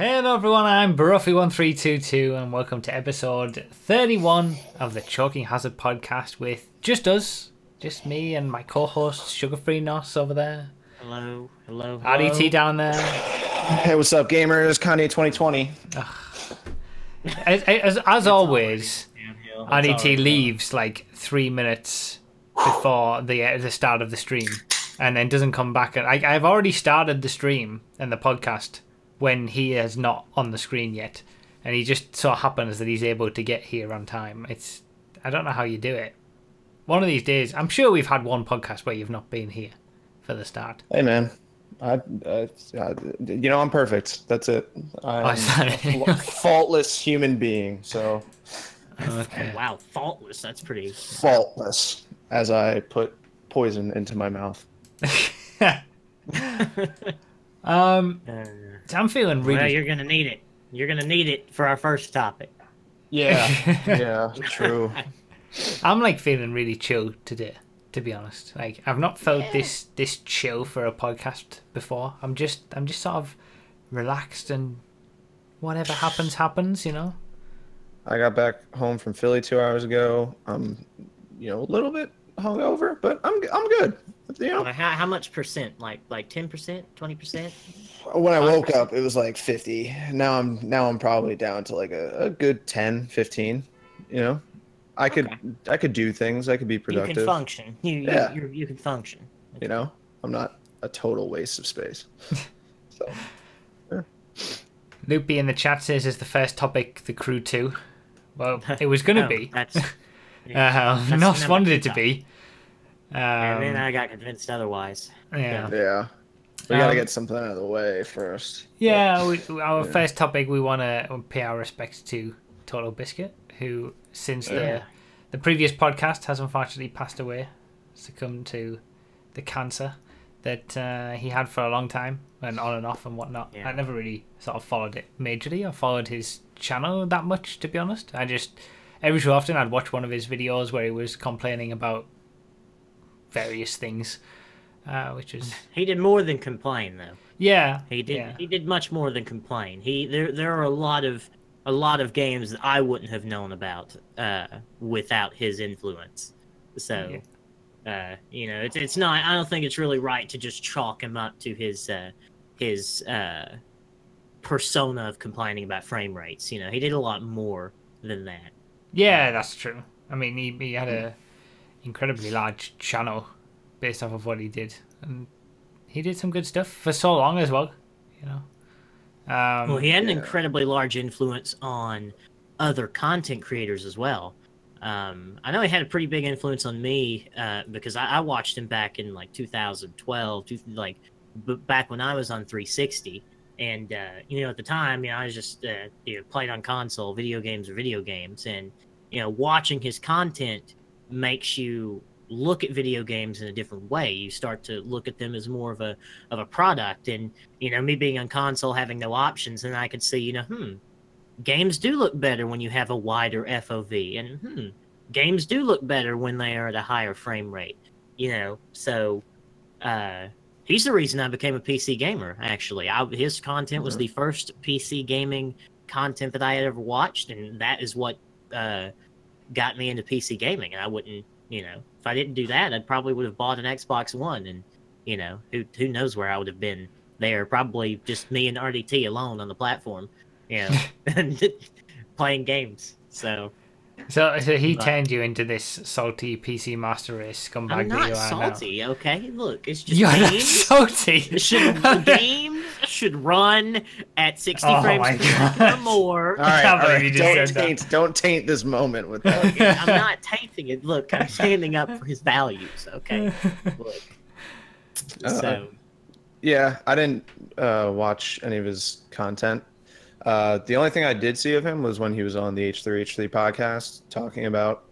Hello everyone, I'm Broughy1322 and welcome to episode 31 of the Choking Hazard Podcast with just us, just me and my co-host Sugarfree Noss over there. Hello, hello, hello. RDT down there. Hey, what's up gamers, Kanye 2020. As always, RDT leaves like 3 minutes before the start of the stream and then doesn't come back. And I've already started the stream and the podcast when he is not on the screen yet, and he just so happens that he's able to get here on time. It's, I don't know how you do it. One of these days, I'm sure we've had one podcast where you've not been here for the start. Hey man, you know I'm perfect. That's it. I'm a faultless human being. So, okay. Wow, faultless. That's pretty faultless. As I put poison into my mouth. I'm feeling really... Well, you're going to need it. You're going to need it for our first topic. Yeah. Yeah, true. I'm, like, feeling really chill today, to be honest. Like, I've not felt this chill for a podcast before. I'm just sort of relaxed and whatever happens, happens, you know? I got back home from Philly 2 hours ago. I'm, you know, a little bit hungover, but I'm good. You know? How much percent? Like 10%, 20%? When I woke up, it was like 50. Now I'm probably down to like a good 10, 15. You know, I could do things. I could be productive. You can function. You can function. Okay. You know, I'm not a total waste of space. So, yeah. Loopy in the chat says is the first topic The Crew 2. Well, it was gonna be. That's, yeah, that's Noss wanted it to be. And then I got convinced otherwise. Yeah. Yeah. We gotta get something out of the way first. Yeah, our first topic, we want to pay our respects to TotalBiscuit, who since the previous podcast has unfortunately passed away, succumbed to the cancer that he had for a long time and on and off and whatnot. Yeah. I never really sort of followed it majorly or followed his channel that much, to be honest. I just every so often I'd watch one of his videos where he was complaining about various things. Which is he did more than complain though. Yeah, he did. Yeah. He did much more than complain. There are a lot of games that I wouldn't have known about without his influence. So, yeah. You know, it's not. I don't think it's really right to just chalk him up to his persona of complaining about frame rates. You know, he did a lot more than that. Yeah, that's true. I mean, he had a incredibly large channel based off of what he did, and he did some good stuff for so long as well, you know. Well, he had an incredibly large influence on other content creators as well. I know he had a pretty big influence on me because I watched him back in like 2012, like back when I was on 360, and you know, at the time, you know, I was just you know, played on console, video games, and you know, watching his content makes you look at video games in a different way. You start to look at them as more of a product, and you know, me being on console having no options, and I could see, you know, games do look better when you have a wider FOV, and games do look better when they are at a higher frame rate, you know. So he's the reason I became a PC gamer, actually. His content was the first PC gaming content that I had ever watched, and that is what got me into PC gaming. And I wouldn't, you know, if I didn't do that, I probably would have bought an Xbox One, and, you know, who knows where I would have been there. Probably just me and RDT alone on the platform, you know, and playing games. So he turned you into this salty PC master race scumbag. I'm not salty, now. Okay? Look, it's just you're games. Not salty. The game should run at 60 frames or more. All right. Don't taint this moment with that. Okay, I'm not tainting it. Look, I'm standing up for his values. Okay. Look. So. Yeah, I didn't watch any of his content. The only thing I did see of him was when he was on the H3 podcast talking about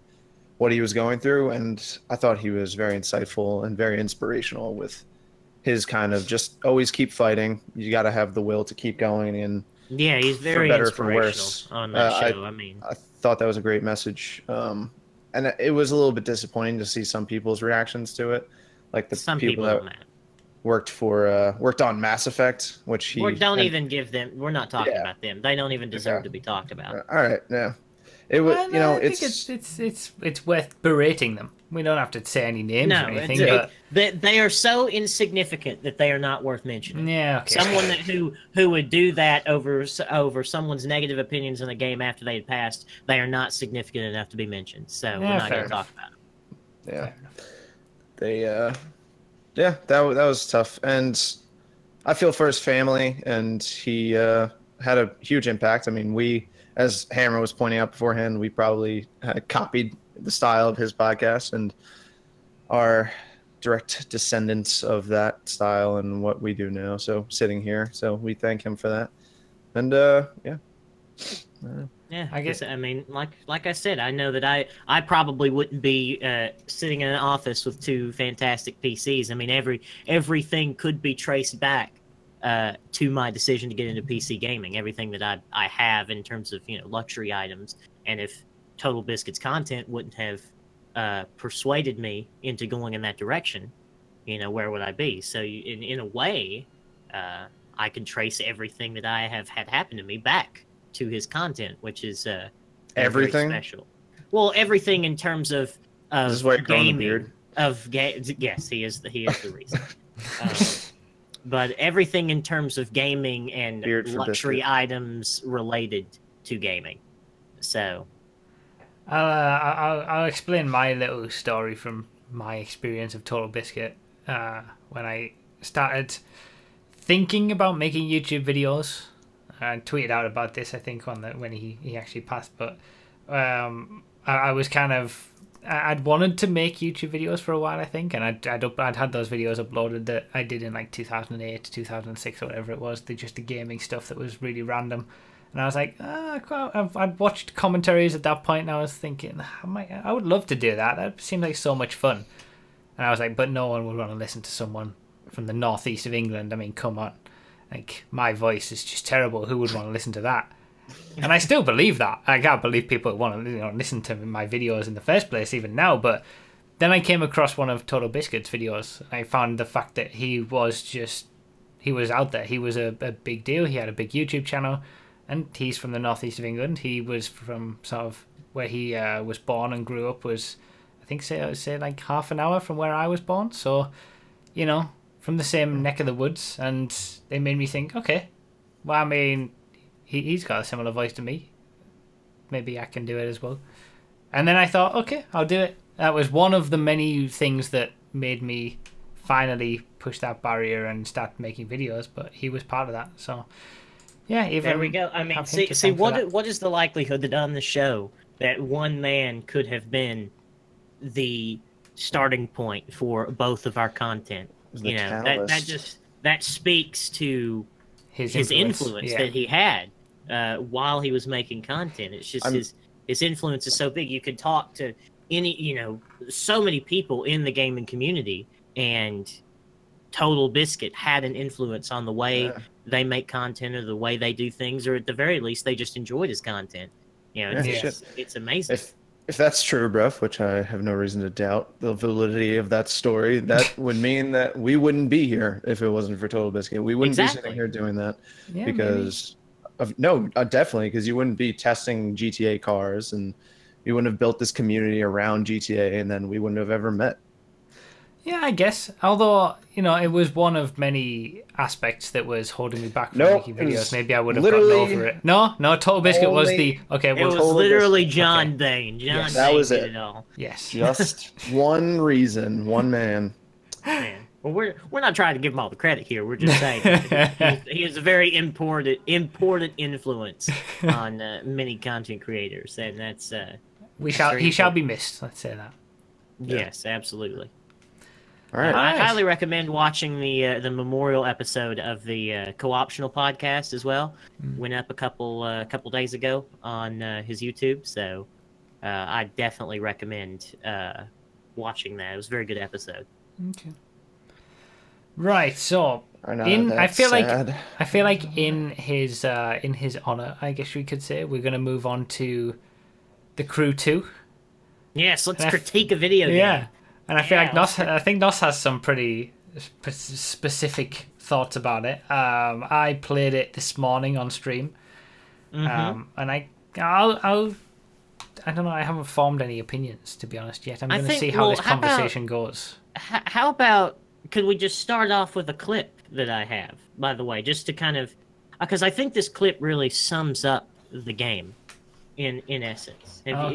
what he was going through, and I thought he was very insightful and very inspirational with his kind of just always keep fighting. You got to have the will to keep going, and yeah, he's very inspirational on that show. I thought that was a great message, and it was a little bit disappointing to see some people's reactions to it, like the some people that worked on Mass Effect, which he... We're not talking about them. They don't even deserve to be talked about. All right, yeah. I think it's worth berating them. We don't have to say any names or anything. But... They are so insignificant that they are not worth mentioning. Yeah, okay. Someone that who would do that over someone's negative opinions on the game after they had passed, they are not significant enough to be mentioned. So we're not going to talk about them. Yeah, they. Yeah, that was tough, and I feel for his family, and he had a huge impact. I mean, we, as Hammer was pointing out beforehand, we probably copied the style of his podcast and are direct descendants of that style and what we do now. So sitting here, so we thank him for that, and yeah. Yeah, I guess. I mean, like I said, I know that I probably wouldn't be sitting in an office with two fantastic PCs. I mean, everything could be traced back to my decision to get into PC gaming. Everything that I have in terms of luxury items, and if Total Biscuit's content wouldn't have persuaded me into going in that direction, where would I be? So in a way, I can trace everything that I have had happen to me back to his content, which is everything special. Well, everything in terms of this is why gaming, beard. Yes, he is the reason. But everything in terms of gaming and luxury items related to gaming. So I'll explain my little story from my experience of Total Biscuit when I started thinking about making YouTube videos. And tweeted out about this, I think, on when he actually passed. But I was kind of, I'd wanted to make YouTube videos for a while, I think, and I'd had those videos uploaded that I did in like 2008 to 2006 or whatever it was. They're just the gaming stuff that was really random, and I was like, I'd watched commentaries at that point, and I was thinking, I would love to do that. That seems like so much fun, and I was like, but no one would want to listen to someone from the northeast of England. I mean, come on. Like, my voice is just terrible. Who would want to listen to that? And I still believe that. I can't believe people want to listen to my videos in the first place, even now. But then I came across one of Total Biscuit's videos. I found the fact that he was out there. He was a big deal. He had a big YouTube channel. And he's from the northeast of England. He was from sort of where he was born and grew up was, I think, say like half an hour from where I was born. So, from the same neck of the woods, and it made me think, okay, well, I mean, he's got a similar voice to me. Maybe I can do it as well. And then I thought, okay, I'll do it. That was one of the many things that made me finally push that barrier and start making videos, but he was part of that. So, yeah. Even there we go. I mean, see what is the likelihood that on the show that one man could have been the starting point for both of our content? That speaks to his influence that he had while he was making content. It's just his influence is so big. You could talk to so many people in the gaming community, and Total Biscuit had an influence on the way they make content or the way they do things, or at the very least, they just enjoyed his content. It's amazing. If that's true, Brough, which I have no reason to doubt the validity of that story, that would mean that we wouldn't be here if it wasn't for Total Biscuit. We wouldn't be sitting here doing that definitely, because you wouldn't be testing GTA cars, and you wouldn't have built this community around GTA, and then we wouldn't have ever met. Yeah, I guess. Although, it was one of many aspects that was holding me back from making videos. Maybe I would have gotten over it. No, Total Biscuit was the... Okay, it was literally John Bain. John Bain did it all. Yes. Just one reason, one man. Man. Well, we're not trying to give him all the credit here. We're just saying he is a very important influence on many content creators, and that's... he shall be missed, let's say that. Yeah. Yes, absolutely. All right. I highly recommend watching the memorial episode of the Co-optional podcast as well. Went up a couple days ago on his YouTube, so I definitely recommend watching that. It was a very good episode. Okay. Right. So, I feel like in his honor, I guess we could say, we're going to move on to The Crew 2. Yes, let's critique a video game. Yeah. And I feel like Noss, I think Noss has some pretty specific thoughts about it. I played it this morning on stream, and I don't know. I haven't formed any opinions, to be honest, yet. I'm going to see how this conversation goes. How about, could we just start off with a clip that I have, by the way, just to kind of, because I think this clip really sums up the game, in essence. Have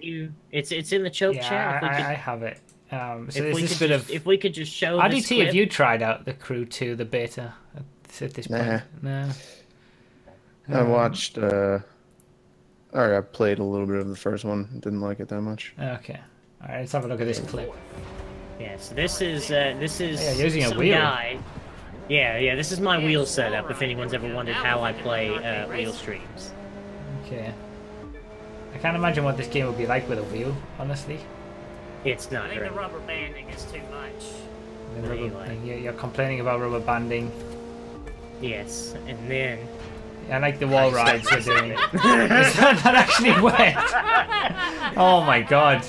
you? It's in the choke chat. I have it. So there's this bit of, if we could just show. RDT, have you tried out The Crew 2, the beta, at this point? No. I watched. Alright, I played a little bit of the first one. Didn't like it that much. Okay. Alright, let's have a look at this clip. Yeah, so this is using a wheel. Guy. Yeah, this is my wheel setup, if anyone's ever wondered how I play wheel streams. Okay. I can't imagine what this game would be like with a wheel, honestly. It's not. I think the rubber banding is too much. You're complaining about rubber banding. Yes, and then... I like the wall rides we're doing. Is that actually wet? Oh my god.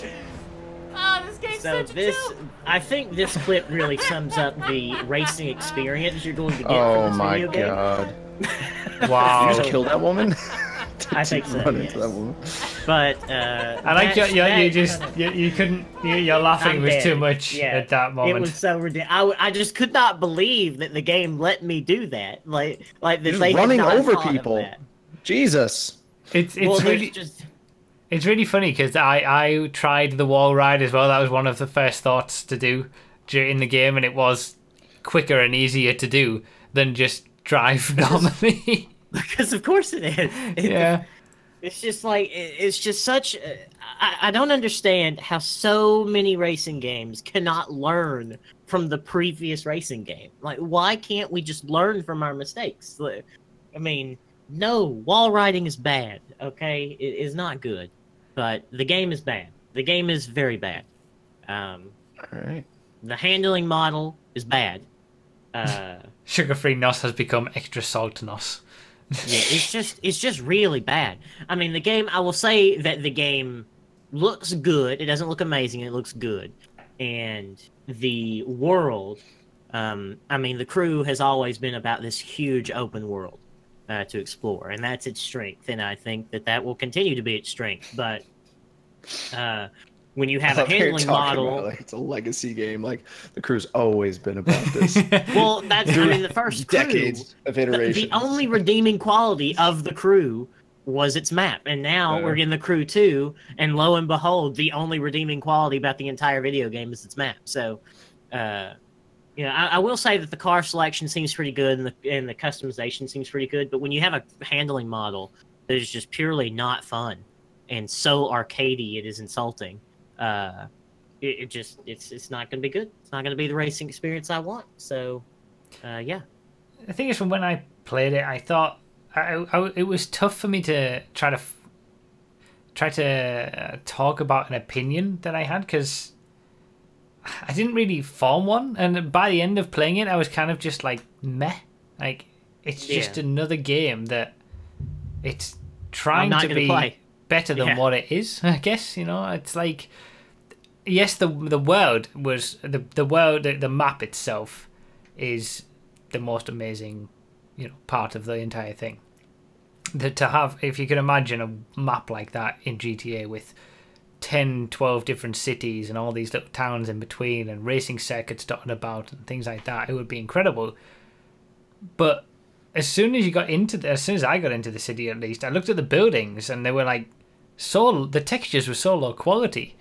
Oh, this game's so I think this clip really sums up the racing experience you're going to get from this video game. Oh my god. Wow. Did you kill that woman? I think so, yes. That woman? But, I like your laughing was too much at that moment. It was so ridiculous. I just could not believe that the game let me do that. Like that they running over people. Jesus. It's really just... It's really funny because I tried the wall ride as well. That was one of the first thoughts to do during the game, and it was quicker and easier to do than just drive normally. Because of course it is. It's just like, it's just such, I don't understand how so many racing games cannot learn from the previous racing game. Like, why can't we just learn from our mistakes? Like, I mean, no, wall riding is bad, okay? It is not good. But the game is bad. The game is very bad. All right. The handling model is bad. Sugarfree Noss has become extra salt Noss. Yeah, it's just really bad. I mean, the game, I will say that the game looks good. It doesn't look amazing. It looks good. And the world, I mean, The Crew has always been about this huge open world to explore, and that's its strength. And I think that that will continue to be its strength. But when you have a handling model, like, it's a legacy game. Like, The Crew's always been about this. Well, that's I mean, the first decades of iteration. The only redeeming quality of The Crew was its map, and now we're in The Crew 2, and lo and behold, the only redeeming quality about the entire video game is its map. So, you know, I will say that the car selection seems pretty good, and the customization seems pretty good. But when you have a handling model that is just purely not fun and so arcadey, it is insulting. It's not going to be good. It's not going to be the racing experience I want. So, yeah. The thing is, from when I played it, I thought it was tough for me to try to talk about an opinion that I had, because I didn't really form one. And by the end of playing it, I was kind of just like, meh. Like, it's just another game that it's trying to be better than what it is, I guess. You know, it's like, yes, the world was the world, the map itself is the most amazing, you know, part of the entire thing. That to have, if you can imagine a map like that in GTA with 10-12 different cities and all these little towns in between and racing circuits dotted about and things like that, it would be incredible. But as soon as I got into the city, at least, I looked at the buildings and they were like, the textures were so low quality.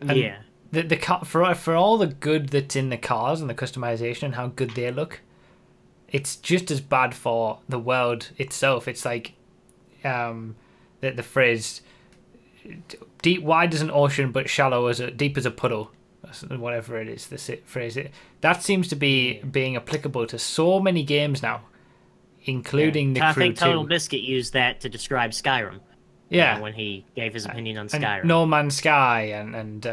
And the car, for all the good that's in the cars and the customization and how good they look, it's just as bad for the world itself. It's like the phrase, deep, wide as an ocean, but shallow as deep as a puddle, whatever it is, the phrase. That seems to be being applicable to so many games now, including The Crew 2. I think TotalBiscuit used that to describe Skyrim. Yeah, when he gave his opinion on Skyrim. No Man's Sky and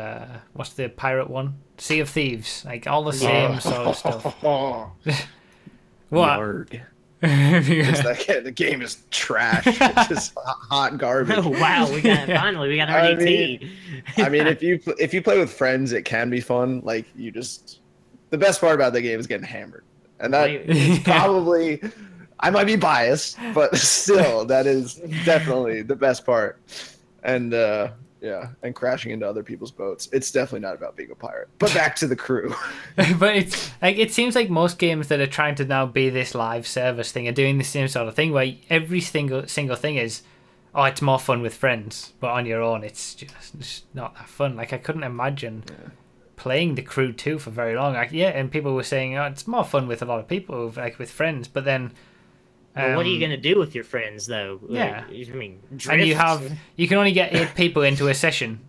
what's the pirate one? Sea of Thieves. Like, all the same sort of stuff. What? The game is trash. It's just hot garbage. Oh, wow, finally we got RDT. I mean, if you play with friends, it can be fun. Like, you just the best part about the game is getting hammered. And that is probably, I might be biased, but still, that is definitely the best part. And yeah, and crashing into other people's boats. It's definitely not about being a pirate. But back to The Crew. But it's like, it seems like most games that are trying to now be this live service thing are doing the same sort of thing where every single thing is, oh, it's more fun with friends, but on your own, it's just not that fun. Like, I couldn't imagine playing The Crew 2 for very long. Like, yeah, and people were saying, oh, it's more fun with a lot of people, like with friends. But then, well, what are you gonna do with your friends though? Yeah, like, I mean, and you can only get 8 people into a session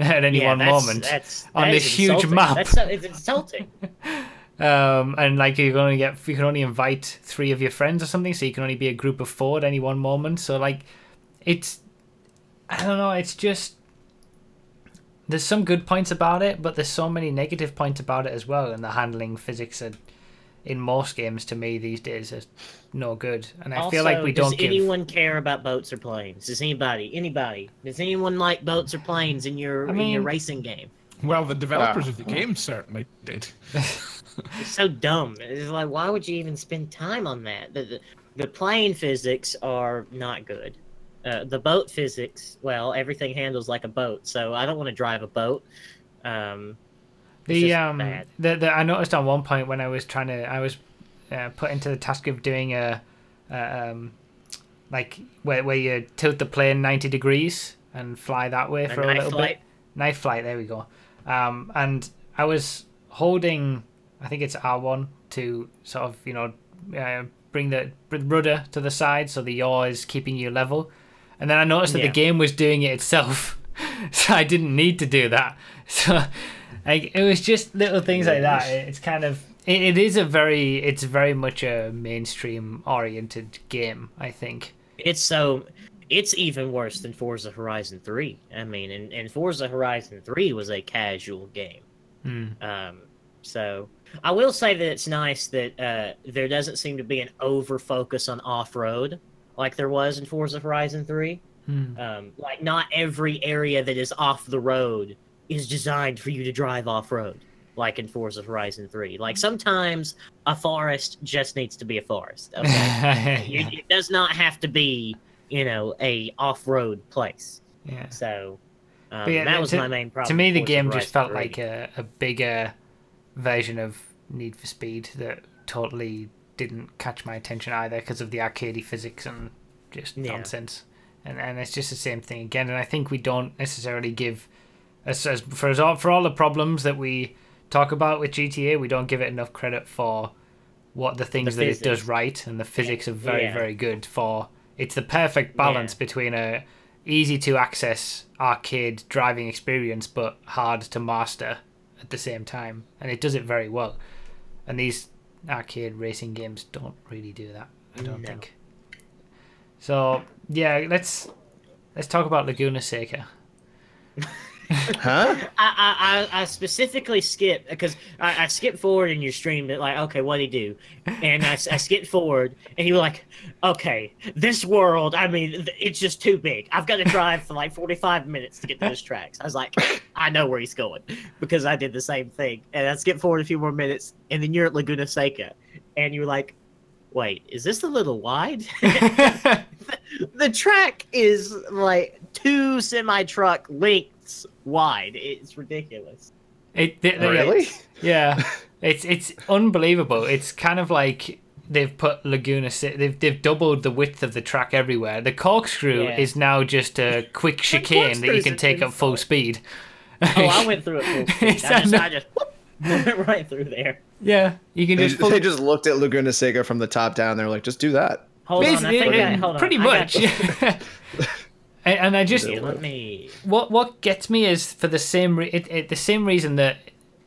at any one moment on this huge map. It's insulting. And like you can only invite 3 of your friends or something, so you can only be a group of 4 at any one moment. So like, it's, I don't know. It's just, there's some good points about it, but there's so many negative points about it as well. And the handling physics are, in most games to me these days, is no good. And I also feel like we don't give... Does anyone care about boats or planes? Does anybody? Does anyone like boats or planes in your, in your racing game? Well, the developers of the game certainly did. It's so dumb. It's like, why would you even spend time on that? The plane physics are not good. The boat physics, well, everything handles like a boat, so I don't want to drive a boat. I noticed on one point when I was trying to, I was put into the task of doing like where you tilt the plane 90 degrees and fly that way for a little bit. Knife flight. There we go. And I was holding, I think it's R1 to sort of, you know, bring the rudder to the side so the yaw is keeping you level. And then I noticed that the game was doing it itself, so I didn't need to do that. So like, it was just little things like that. It's kind of it is a very very much a mainstream oriented game, I think. It's even worse than Forza Horizon 3. I mean, and Forza Horizon 3 was a casual game. So I will say that it's nice that there doesn't seem to be an over focus on off road like there was in Forza Horizon 3. Like, not every area that is off the road is designed for you to drive off-road, like in Forza Horizon 3. Like, sometimes a forest just needs to be a forest. Okay? It does not have to be, you know, a off-road place. Yeah. So, that was my main problem. To me, the game just felt like a bigger version of Need for Speed that totally didn't catch my attention either because of the arcadey physics and just nonsense. And it's just the same thing again. And I think we don't necessarily give... for all the problems that we talk about with GTA, we don't give it enough credit for what the things that it does right, and the physics are very, very good. For it's the perfect balance between a easy to access arcade driving experience but hard to master at the same time, and it does it very well. And these arcade racing games don't really do that, I don't think. So yeah, let's talk about Laguna Seca. Huh? I specifically skipped because I skipped forward in your stream that, like, okay, what'd he do? And I skipped forward and you were like, okay, this world, I mean, it's just too big. I've got to drive for like 45 minutes to get to this track. So I was like, I know where he's going because I did the same thing. And I skipped forward a few more minutes and then you're at Laguna Seca and you were like, wait, is this a little wide? The track is like 2 semi-truck lengths wide. It's ridiculous. Really? Yeah. It's unbelievable. It's kind of like they've put Laguna City, they've doubled the width of the track everywhere. The corkscrew is now just a quick chicane that you can take at full speed. Oh, I went through it full speed. I just whoop, went right through there. Yeah, you can just. They just looked at Laguna Seca from the top down. They're like, just do that. Hold on, pretty much. And I just what gets me is for the same reason that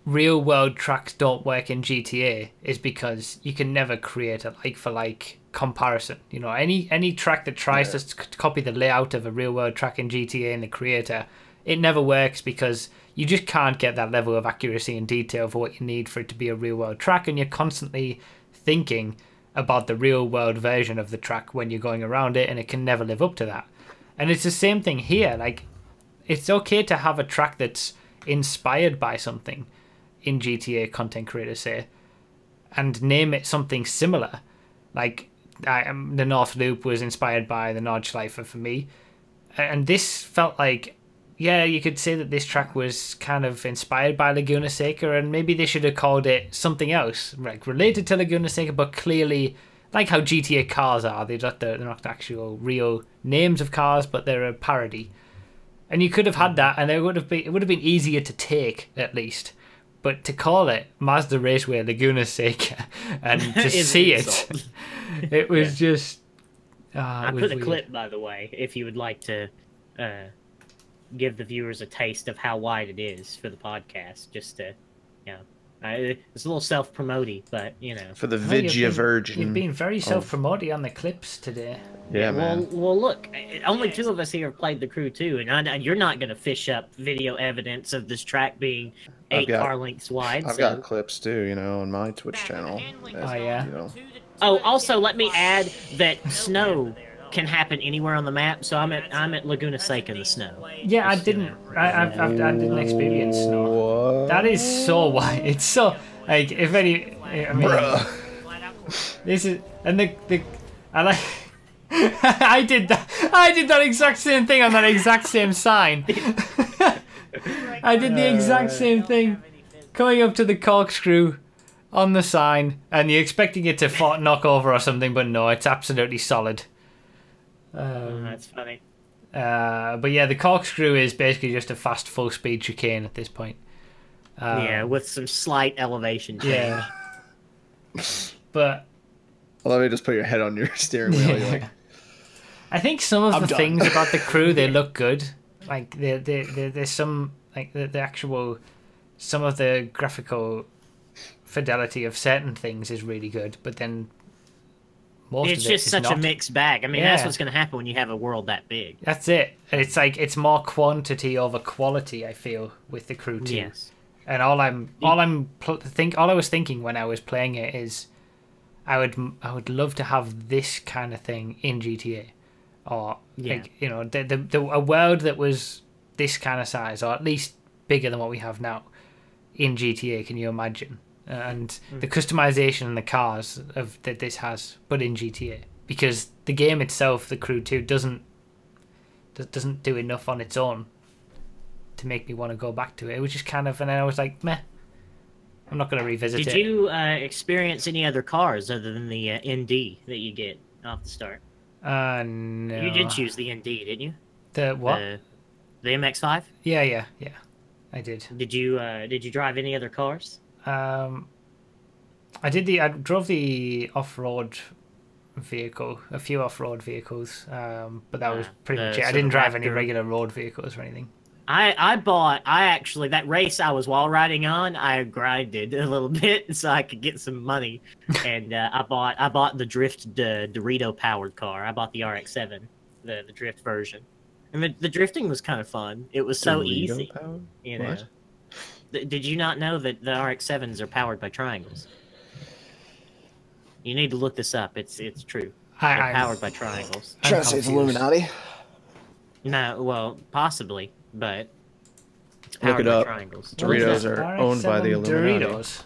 real world tracks don't work in GTA is because you can never create a like for like comparison. You know, any track that tries to copy the layout of a real world track in GTA and the creator, it never works because you just can't get that level of accuracy and detail for what you need for it to be a real world track, and you're constantly thinking about the real world version of the track when you're going around it, and it can never live up to that. And it's the same thing here. Like, it's okay to have a track that's inspired by something. in GTA content creators say, and name it something similar. Like the North Loop was inspired by the Nordschleife for me, and this felt like, yeah, you could say that this track was kind of inspired by Laguna Seca, and maybe they should have called it something else, like related to Laguna Seca, but clearly, like how GTA cars are, they're not the actual real names of cars, but they're a parody. And you could have had that, and it would have been easier to take, at least. But to call it Mazda Raceway Laguna Seca, and to see it, it was just... I put the clip, by the way, if you would like to... give the viewers a taste of how wide it is for the podcast, just to, you know, it's a little self-promoting, but you know, for the Vigia Virgin, you've been very self-promoting on the clips today. Yeah, man. Well, look, only two of us here have played The Crew 2, and you're not going to fish up video evidence of this track being 8 car lengths wide. I've got clips too, you know, on my Twitch channel. Oh yeah. You know. Oh, also let me add that snow can happen anywhere on the map, so I'm at Laguna Seca in the snow. Yeah, I didn't experience snow. What? That is so wide. It's so, like, if any, I mean, bruh. This is, and the I like I did that exact same thing on that exact same sign. I did the exact same thing, coming up to the corkscrew on the sign, and you're expecting it to knock over or something, but no, it's absolutely solid. That's funny. But yeah, the corkscrew is basically just a fast full speed chicane at this point. Yeah, with some slight elevation change. Yeah. But let me just put your head on your steering wheel. Yeah. You're like, I think some of the things about The Crew, they look good. Like there's some, like the actual, some of the graphical fidelity of certain things is really good, but then it's just such a mixed bag. I mean, that's what's going to happen when you have a world that big. That's it. And it's like, it's more quantity over quality, I feel, with The Crew 2. Yes. And all I was thinking when I was playing it is, I would love to have this kind of thing in GTA, or like, you know, a world that was this kind of size, or at least bigger than what we have now in GTA. Can you imagine? And the customization and the cars that this has, but in GTA, because the game itself, The Crew 2, doesn't do enough on its own to make me want to go back to it. It was just kind of, and then I was like, meh, I'm not going to revisit it. Did you experience any other cars other than the ND that you get off the start? No. You did choose the ND, didn't you? The what? The MX-5? Yeah, I did. Did you drive any other cars? I drove the off-road vehicle, a few off-road vehicles, but that was pretty much it. I didn't drive any regular road vehicles or anything. I actually, that race I was wall riding on, I grinded a little bit so I could get some money, and I bought the Drift Dorito-powered car. I bought the RX-7, the Drift version, and the drifting was kind of fun. It was so easy, you know. What? Did you not know that the RX-7s are powered by triangles? You need to look this up. It's true. They're powered by triangles. Trying to say it's Illuminati? No, well, possibly, but it's powered by triangles. Doritos are owned by the Illuminati. Doritos.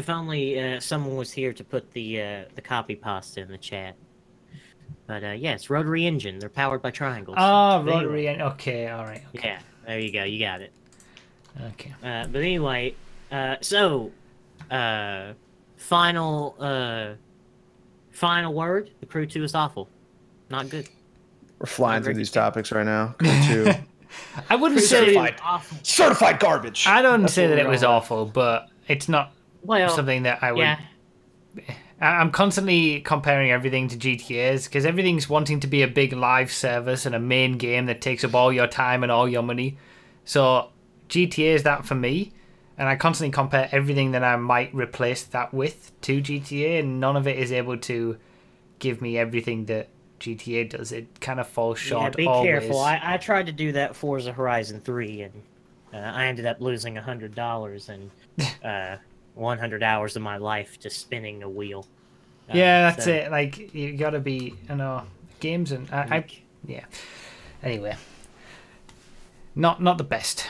If only someone was here to put the copy pasta in the chat. But yes, rotary engine. They're powered by triangles. Oh, rotary engine. Okay, all right. Okay. Yeah, there you go. You got it. Okay. But anyway, so final word. The Crew 2 is awful. Not good. We're flying through these topics right now. Crew 2. I wouldn't say certified garbage. I don't say that it was awful, but it's not something that I would. Yeah. I'm constantly comparing everything to GTA's, because everything's wanting to be a big live service and a main game that takes up all your time and all your money. So GTA is that for me, and I constantly compare everything that I might replace that with to GTA, and none of it is able to give me everything that GTA does. It kind of falls short. Yeah, be always. Careful. I tried to do that Forza Horizon 3, and I ended up losing $100 and... 100 hours of my life just spinning a wheel. Yeah, that's it. Like, you gotta be, you know, games and... yeah. Anyway. Not the best.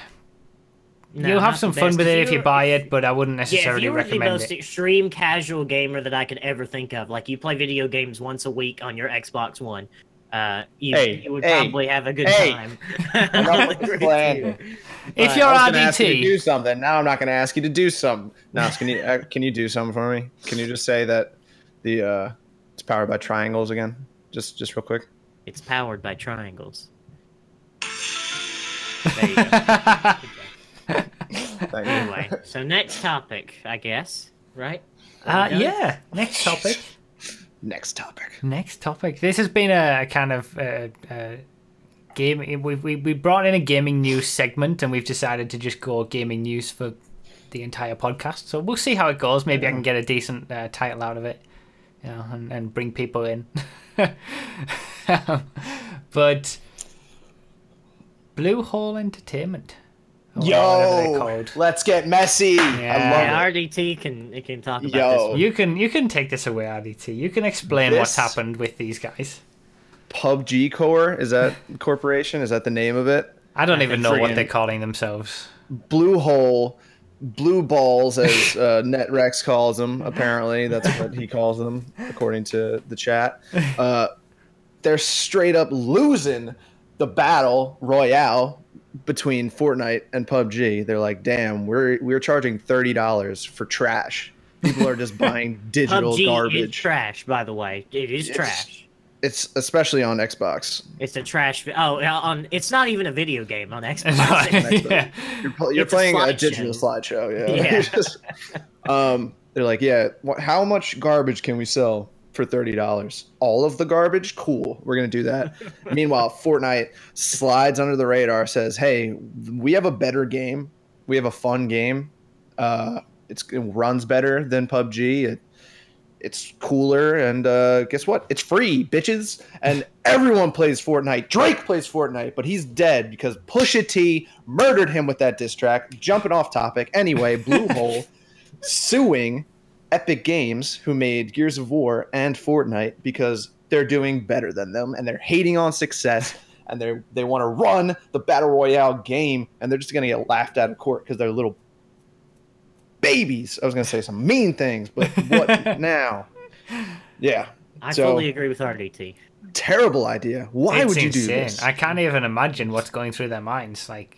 No, you'll have some fun with it if you buy it, but I wouldn't necessarily recommend it. Yeah, if you were the most extreme casual gamer that I could ever think of, like you play video games once a week on your Xbox One, you would probably have a good time. If you're RDT, you do something. Now I'm not going to ask you to do something. Noss, can you do something for me? Can you just say that the it's powered by triangles again? Just real quick. It's powered by triangles. There you go. Anyway, so next topic, I guess, right? Yeah, next topic. Next topic. Next topic. This has been a kind of game. We brought in a gaming news segment, and we've decided to just go gaming news for the entire podcast. So we'll see how it goes. Maybe I can get a decent title out of it, you know, and bring people in. But Blue Hole Entertainment. Yo, let's get messy. Yeah. I love it. RDT can talk about this one. You can take this away, RDT. You can explain what's happened with these guys. PUBG Core, is that corporation? Is that the name of it? I don't even know what they're calling themselves. Blue Hole, Blue Balls, as NetRex calls them. Apparently, that's what he calls them, according to the chat. They're straight up losing the battle royale between Fortnite and PUBG. They're like, damn, we're charging $30 for trash. People are just buying digital garbage. Is trash, by the way. It's trash. It's especially on Xbox. It's a trash. Oh, it's not even a video game on Xbox. Yeah. You're playing a digital slideshow. Yeah. They're like, yeah, how much garbage can we sell for $30? All of the garbage? Cool. We're going to do that. Meanwhile, Fortnite slides under the radar, says, hey, we have a better game. We have a fun game. It runs better than PUBG. It's cooler. And guess what? It's free, bitches. And everyone plays Fortnite. Drake plays Fortnite, but he's dead because Pusha T murdered him with that diss track. Jumping off topic. Anyway, Blue Hole suing Epic Games, who made Gears of War and Fortnite, because they're doing better than them, and they're hating on success, and they want to run the Battle Royale game, and they're just going to get laughed out of court because they're little babies. I was going to say some mean things, but what now? Yeah. I totally agree with RDT. Terrible idea. Why would you do this? I can't even imagine what's going through their minds. Like,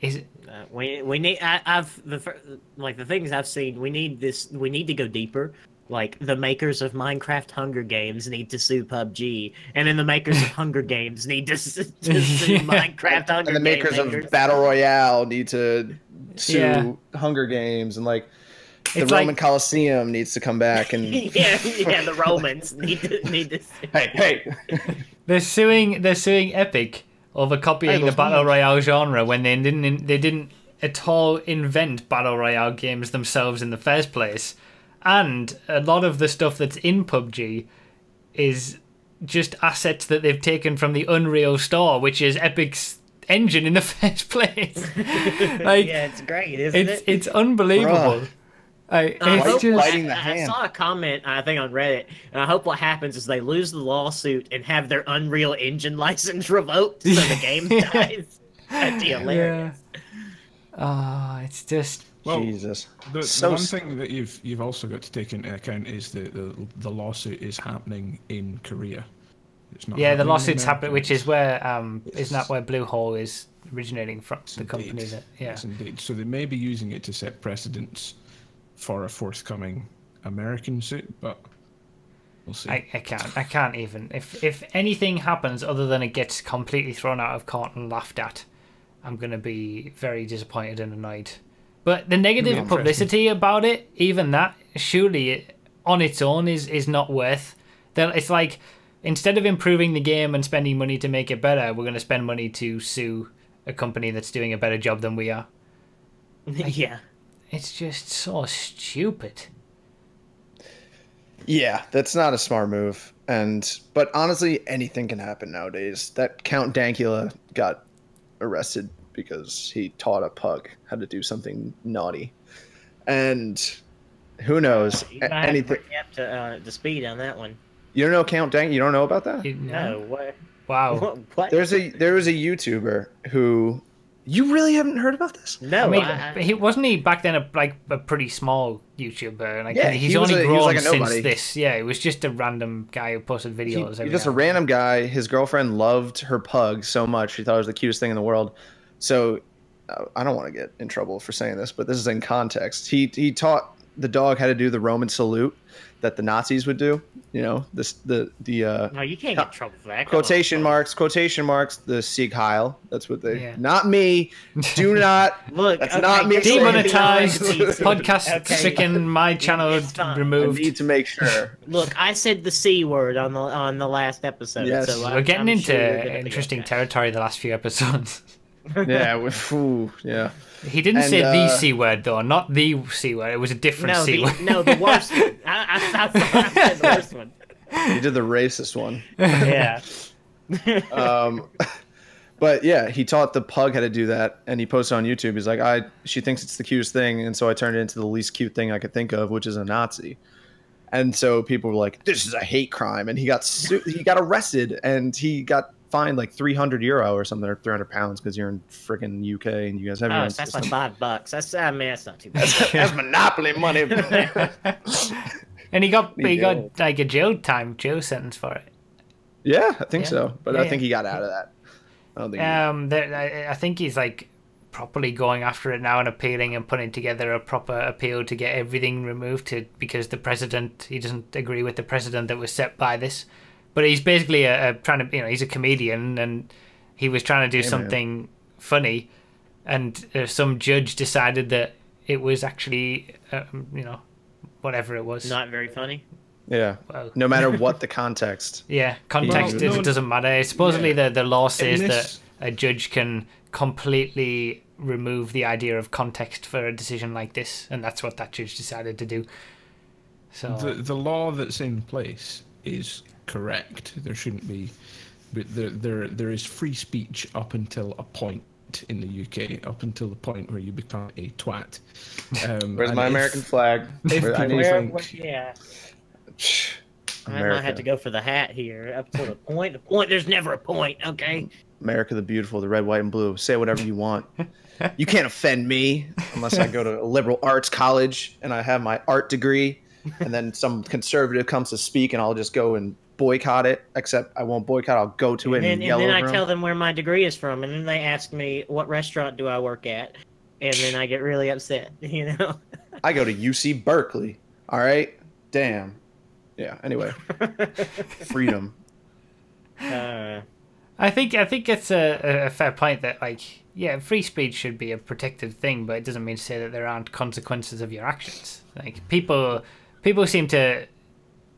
is it... we need. The things I've seen. We need this. We need to go deeper. Like the makers of Minecraft Hunger Games need to sue PUBG, and then the makers of Hunger Games need to sue Minecraft Hunger Games. And the makers of Battle Royale need to sue Hunger Games, and like the Roman Colosseum needs to come back and the Romans need to sue. Hey, they're suing Epic over copying the Battle Royale genre when they didn't at all invent Battle Royale games themselves in the first place. And a lot of the stuff that's in PUBG is just assets that they've taken from the Unreal Store, which is Epic's engine in the first place. Like, yeah, it's great, isn't it? It's unbelievable. Bruh. I saw a comment, I think, on Reddit, and I hope what happens is they lose the lawsuit and have their Unreal Engine license revoked, so the game dies. That'd be hilarious. Ah, yeah. It's just Jesus. The one thing that you've also got to take into account is that the lawsuit is happening in Korea. It's not the lawsuit's happening, which is where isn't that where Blue Hole is originating from? The company that indeed. So they may be using it to set precedents for a forthcoming American suit, but we'll see. I can't even. If anything happens other than it gets completely thrown out of court and laughed at, I'm going to be very disappointed and annoyed. But the negative publicity about it, even that, surely on its own is not worth. It's like, instead of improving the game and spending money to make it better, we're going to spend money to sue a company that's doing a better job than we are. Yeah. It's just so stupid. Yeah, that's not a smart move. But honestly, anything can happen nowadays. That Count Dankula got arrested because he taught a pug how to do something naughty. And who knows? You might have to bring up to speed on that one. You don't know Count Dankula? You don't know about that? No. Wow. What? There was a YouTuber who You really haven't heard about this? No, I mean, wasn't he back then a pretty small YouTuber? And he's only grown since this. Yeah, he was just a random guy who posted videos. Just a random guy. His girlfriend loved her pug so much; she thought it was the cutest thing in the world. So, I don't want to get in trouble for saying this, but this is in context. He taught the dog how to do the Roman salute that the Nazis would do. You know, no, you can't get in trouble for that. Quotation marks, the Sieg Heil. That's what they... Yeah. Not me. Do not... Look, that's not me. Demonetized. Podcast chicken. My channel removed. I need to make sure. Look, I said the C word on the last episode. Yes. So we're getting into interesting territory the last few episodes. Yeah, yeah. He didn't say the C word, though. Not the C word. It was a different C word. No, the worst one. I said the worst one. You did the racist one. Yeah. But yeah, he taught the pug how to do that, and he posted on YouTube. He's like, she thinks it's the cutest thing, and so I turned it into the least cute thing I could think of, which is a Nazi. And so people were like, this is a hate crime, and he got arrested, and he got fined like €300 or something, or £300 because you're in freaking UK and you guys have. Oh, that's like $5. That's, I mean, that's not too bad. That's monopoly money. And he got like a jail sentence for it. Yeah, I think so. But I think he got out of that. I don't think. I think he's like properly going after it now and appealing and putting together a proper appeal to get everything removed because the president, he doesn't agree with the president that was set by this. But he's basically trying to, you know, he's a comedian and he was trying to do something funny, and some judge decided that it was actually, you know, whatever it was, not very funny. Yeah. Well, no matter what the context. Yeah, it doesn't matter. Supposedly the law says that a judge can completely remove the idea of context for a decision like this, and that's what that judge decided to do. So the law that's in place is correct. There shouldn't be, but there is free speech up until a point in the UK, up until the point where you become a twat. Where's my American flag? I might have to go for the hat here. Up to the point. There's never a point. Okay. America the beautiful, the red, white, and blue. Say whatever you want. You can't offend me unless I go to a liberal arts college and I have my art degree. And then some conservative comes to speak, and I'll just go and boycott it. Except I won't boycott; I'll go to it and yell over them. And then I tell them where my degree is from, and then they ask me what restaurant do I work at, and then I get really upset. You know, I go to UC Berkeley. All right, damn. Yeah. Anyway, freedom. I think it's a fair point that, like, yeah, free speech should be a protected thing, but it doesn't mean to say that there aren't consequences of your actions. Like people seem to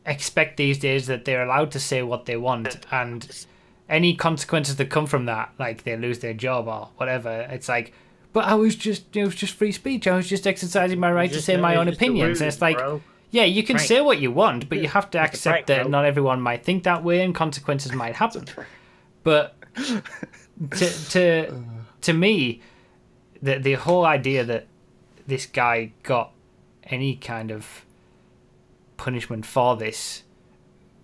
expect these days that they're allowed to say what they want, and any consequences that come from that, like they lose their job or whatever, it's like, but it was just free speech. I was just exercising my right to say my own opinions. And it's like, yeah, you can say what you want, but you have to accept that not everyone might think that way and consequences might happen. But to me, the whole idea that this guy got any kind of punishment for this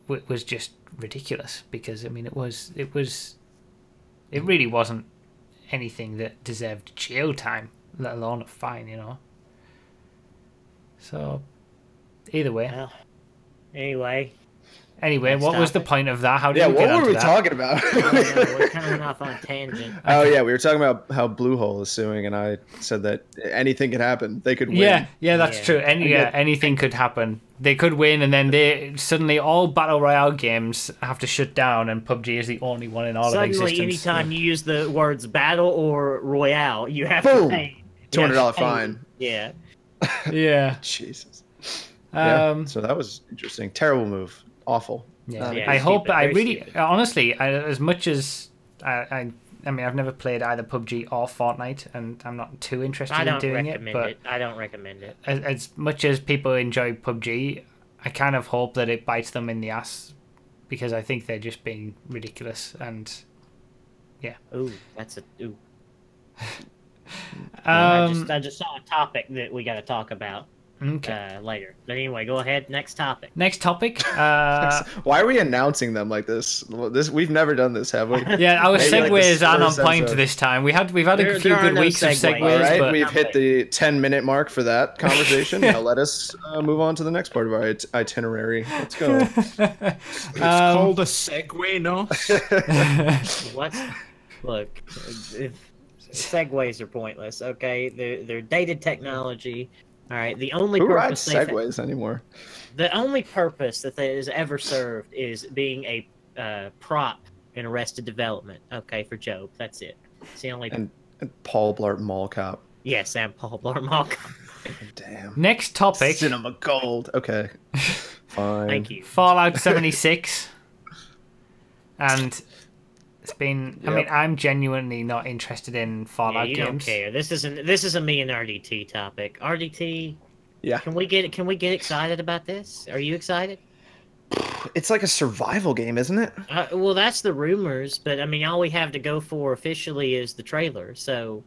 was just ridiculous, because I mean it really wasn't anything that deserved jail time, let alone a fine, you know. So either way, well, anyway, what was the point of that? How did we get onto that? Yeah, what were we talking about? We're coming off on a tangent. Oh, yeah, we were talking about how Blue Hole is suing, and I said that anything could happen. They could win. Yeah, that's true. Anything could happen. They could win, and then they suddenly all Battle Royale games have to shut down, and PUBG is the only one in all of existence. Suddenly, anytime you use the words battle or royale, you have to pay. $200 fine. Yeah. Yeah. Jesus. So that was interesting. Terrible move. Awful. Yeah. I hope. I really, stupid. Honestly, as much as I mean, I've never played either PUBG or Fortnite, and I'm not too interested in doing it. But I don't recommend it. As much as people enjoy PUBG, I kind of hope that it bites them in the ass, because I think they're just being ridiculous. And yeah. Ooh, that's a ooh. I just saw a topic that we got to talk about. Okay. Later. But anyway, go ahead. Next topic. Next topic. Why are we announcing them like this? We've never done this, have we? Yeah, our segues aren't on point this time. We've had a few good weeks of segues. All right, but we've hit the 10-minute mark for that conversation. Now let us move on to the next part of our itinerary. Let's go. It's called a segue, no? What? Look, segues are pointless. Okay, they're dated technology. All right. The only purpose they segues anymore. The only purpose that has ever served is being a prop in Arrested Development. Okay, for Job. That's it. It's the only. And Paul Blart Mall Cop. Yes, and Paul Blart Mall Cop. Damn. Next topic. Cinema Gold. Okay. Fine. Thank you. Fallout 76. And. It's been. Yep. I mean, I'm genuinely not interested in Fallout games. Don't care. This isn't me and RDT topic. RDT. Yeah. Can we get excited about this? Are you excited? It's like a survival game, isn't it? Well, that's the rumors, but I mean, all we have to go for officially is the trailer. So,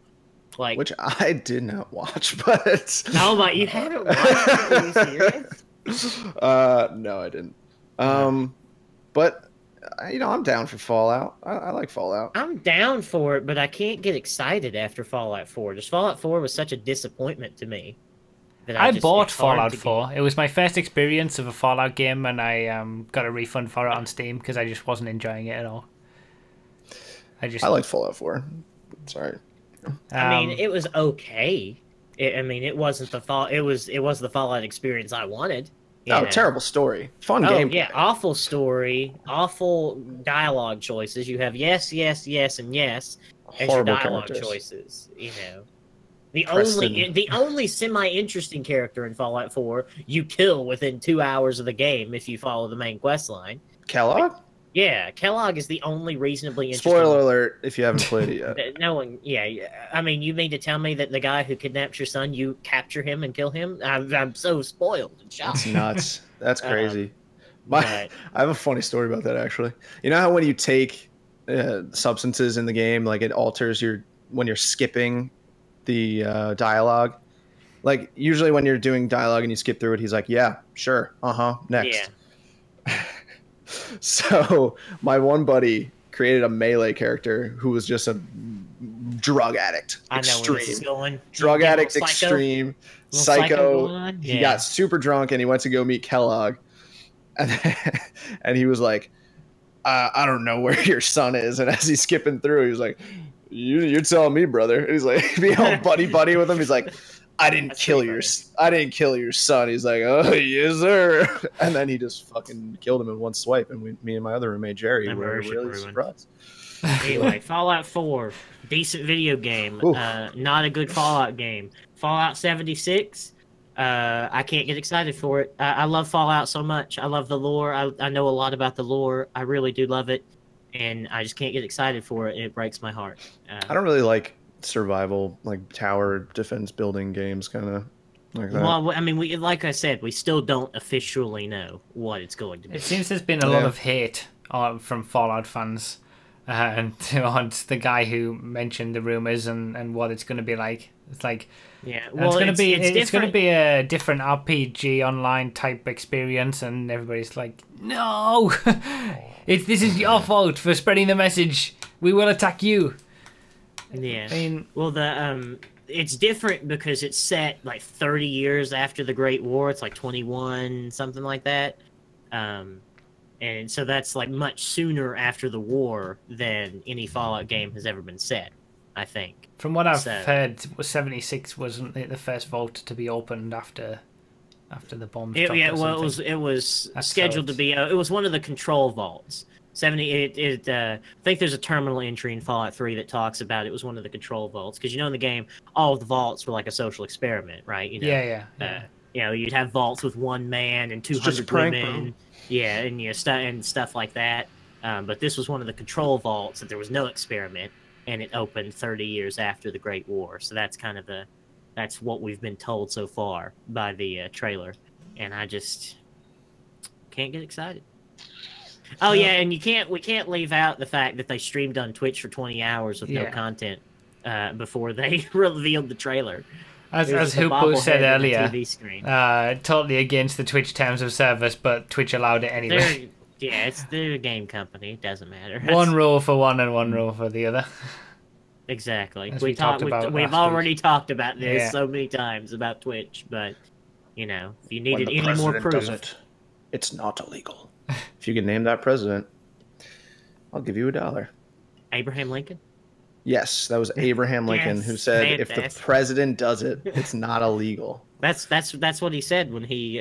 like, which I did not watch, but oh my, you haven't watched it? Are you serious? No, I didn't. But. You know, I'm down for Fallout. I like Fallout. I'm down for it, but I can't get excited after Fallout 4. Just Fallout 4 was such a disappointment to me. That I bought Fallout 4. It was my first experience of a Fallout game, and I got a refund for it on Steam because I just wasn't enjoying it at all. I like Fallout 4. Sorry. I mean, it was okay. It wasn't the fall. It was the Fallout experience I wanted. Oh, no, terrible story. Fun game. Yeah, awful story, awful dialogue choices. You have yes, yes, yes, and yes as your dialogue choices. You know, the only semi-interesting character in Fallout 4 you kill within 2 hours of the game if you follow the main quest line. Kellogg? Yeah, Kellogg is the only reasonably interesting... Spoiler alert if you haven't played it yet. No one... Yeah, I mean, you mean to tell me that the guy who kidnapped your son, you capture him and kill him? I'm so spoiled and shocked. That's nuts. That's crazy. I have a funny story about that, actually. You know how when you take substances in the game, like it alters your... When you're skipping the dialogue? Like, usually when you're doing dialogue and you skip through it, he's like, yeah, sure, uh-huh, next. Yeah. So my one buddy created a melee character who was just a drug addict. I know where this is going. Drug addict extreme. Psycho. He got super drunk and he went to go meet Kellogg. And he was like, I don't know where your son is. And as he's skipping through, he was like, you're telling me, brother. And he's like, be all buddy with him. He's like, I didn't kill your son. He's like, oh yes, sir. And then he just fucking killed him in one swipe. And me and my other roommate Jerry were really surprised. Anyway, Fallout 4, decent video game. Not a good Fallout game. Fallout 76, I can't get excited for it. I love Fallout so much. I love the lore. I know a lot about the lore. I really do love it, and I just can't get excited for it. It breaks my heart. I don't really like survival, like tower defense building games, kind of like that. Well, I mean, like I said, we still don't officially know what it's going to be. It seems there's been a lot of hate from Fallout fans on the guy who mentioned the rumors and what it's going to be like. It's like, yeah, well, it's going to be a different RPG online type experience, and everybody's like, no, this is your fault for spreading the message. We will attack you. Yeah. I mean, well, it's different because it's set like 30 years after the Great War. It's like 21, something like that. And so that's like much sooner after the war than any Fallout game has ever been set, I think. From what I've heard, 76 wasn't the first vault to be opened after the bombs dropped. Yeah, well, it was scheduled to be. It was one of the control vaults. I think there's a terminal entry in Fallout 3 that talks about it was one of the control vaults, because you know in the game all of the vaults were like a social experiment, right? You know, yeah. You know, you'd have vaults with one man and 200 women, yeah, and you know, stuff like that. But this was one of the control vaults that there was no experiment, and it opened 30 years after the Great War. So that's kind of that's what we've been told so far by the trailer, and I just can't get excited. Oh yeah, and we can't leave out the fact that they streamed on Twitch for 20 hours with no content before they revealed the trailer. As Hoopoo said earlier, totally against the Twitch terms of service, but Twitch allowed it anyway. They're, yeah, it's the game company. It doesn't matter. One rule for one and one rule for the other. Exactly. We've already talked about this yeah. so many times about Twitch, but you know, if you needed any more proof, it's not illegal. If you can name that president, I'll give you $1. Abraham Lincoln? Yes, that was Abraham Lincoln who said if the president does it, it's not illegal. That's what he said when he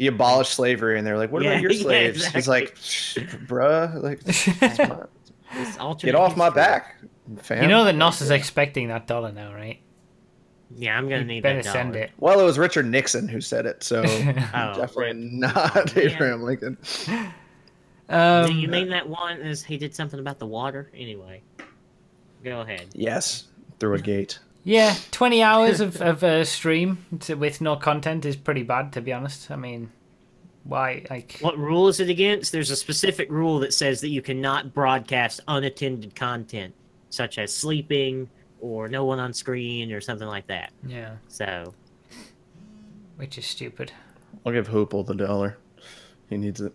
abolished slavery, and they're like, "What about your slaves?" He's like, "Bruh, like, get off my back, fam." You know that Noss is expecting that $1 now, right? Yeah, I'm gonna need that $1. Send it. Well, it was Richard Nixon who said it, so definitely not Abraham Lincoln. Do you mean that one is he did something about the water anyway? Go ahead. Yes, through a gate. Yeah, 20 hours of stream with no content is pretty bad, to be honest. I mean, why? Like, what rule is it against? There's a specific rule that says that you cannot broadcast unattended content, such as sleeping or no one on screen or something like that. Yeah. So, which is stupid. I'll give Hoople the $1. He needs it.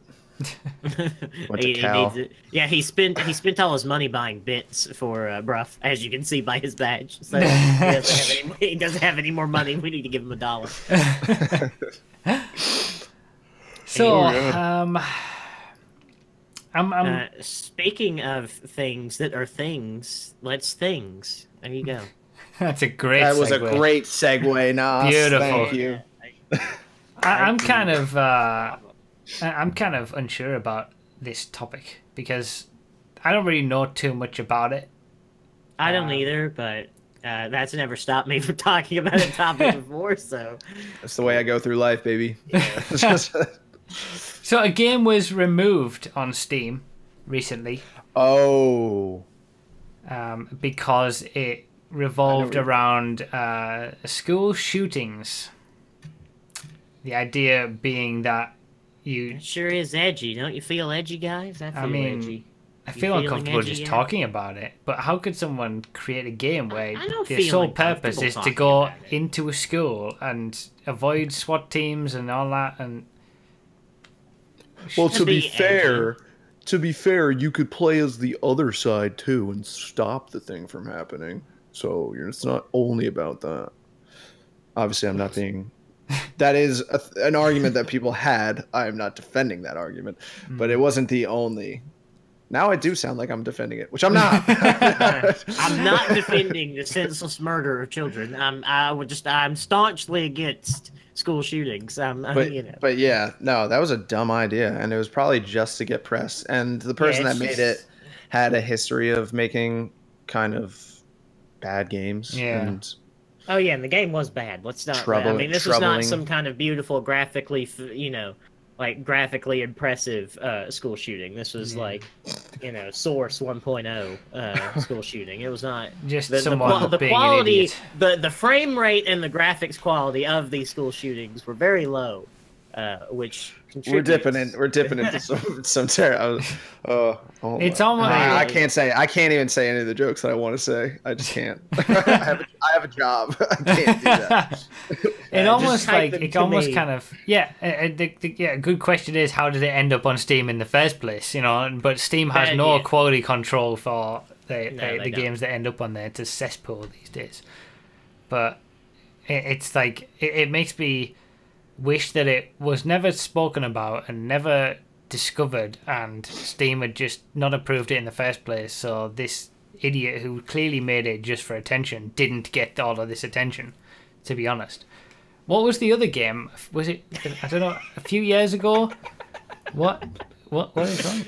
He needs it. Yeah, he spent all his money buying bits for Brough, as you can see by his badge. So he doesn't have any more money. We need to give him $1. So, speaking of things that are things, there you go. That's a great. That was a great segue. Noss. Beautiful. Thank you. I'm kind of unsure about this topic because I don't really know too much about it. I don't either, but that's never stopped me from talking about a topic before, so... That's the way I go through life, baby. Yeah. So a game was removed on Steam recently. Oh. Because it revolved around school shootings. The idea being that it sure is edgy. Don't you feel edgy, guys? I feel edgy. I feel uncomfortable just talking about it. But how could someone create a game where the sole purpose is to go into a school and avoid SWAT teams and all that? And well, to be fair, you could play as the other side too and stop the thing from happening. So it's not only about that. Obviously, I'm not being. That is an argument that people had. I am not defending that argument, but it wasn't the only. Now I do sound like I'm defending it, which I'm not. I'm not defending the senseless murder of children. I'm staunchly against school shootings. But yeah, no, that was a dumb idea, and it was probably just to get press. And the person that made it had a history of making kind of bad games. Yeah. And, oh yeah, and the game was bad. Let's not. I mean, this was not some kind of beautiful, graphically, like graphically impressive school shooting. This was like, Source 1.0 school shooting. It was not just the quality, the frame rate, and the graphics quality of these school shootings were very low, which contributes. We're dipping into some terror. It's almost. I can't even say any of the jokes that I want to say. I just can't. I have a job. I can't do that. A good question is, how did it end up on Steam in the first place? You know, but Steam has no quality control for the games that end up on there. It's a cesspool these days. But it makes me wish that it was never spoken about and never discovered, and Steam had just not approved it in the first place, so this idiot who clearly made it just for attention didn't get all of this attention, to be honest. What was the other game? Was it, I don't know, a few years ago? What is wrong?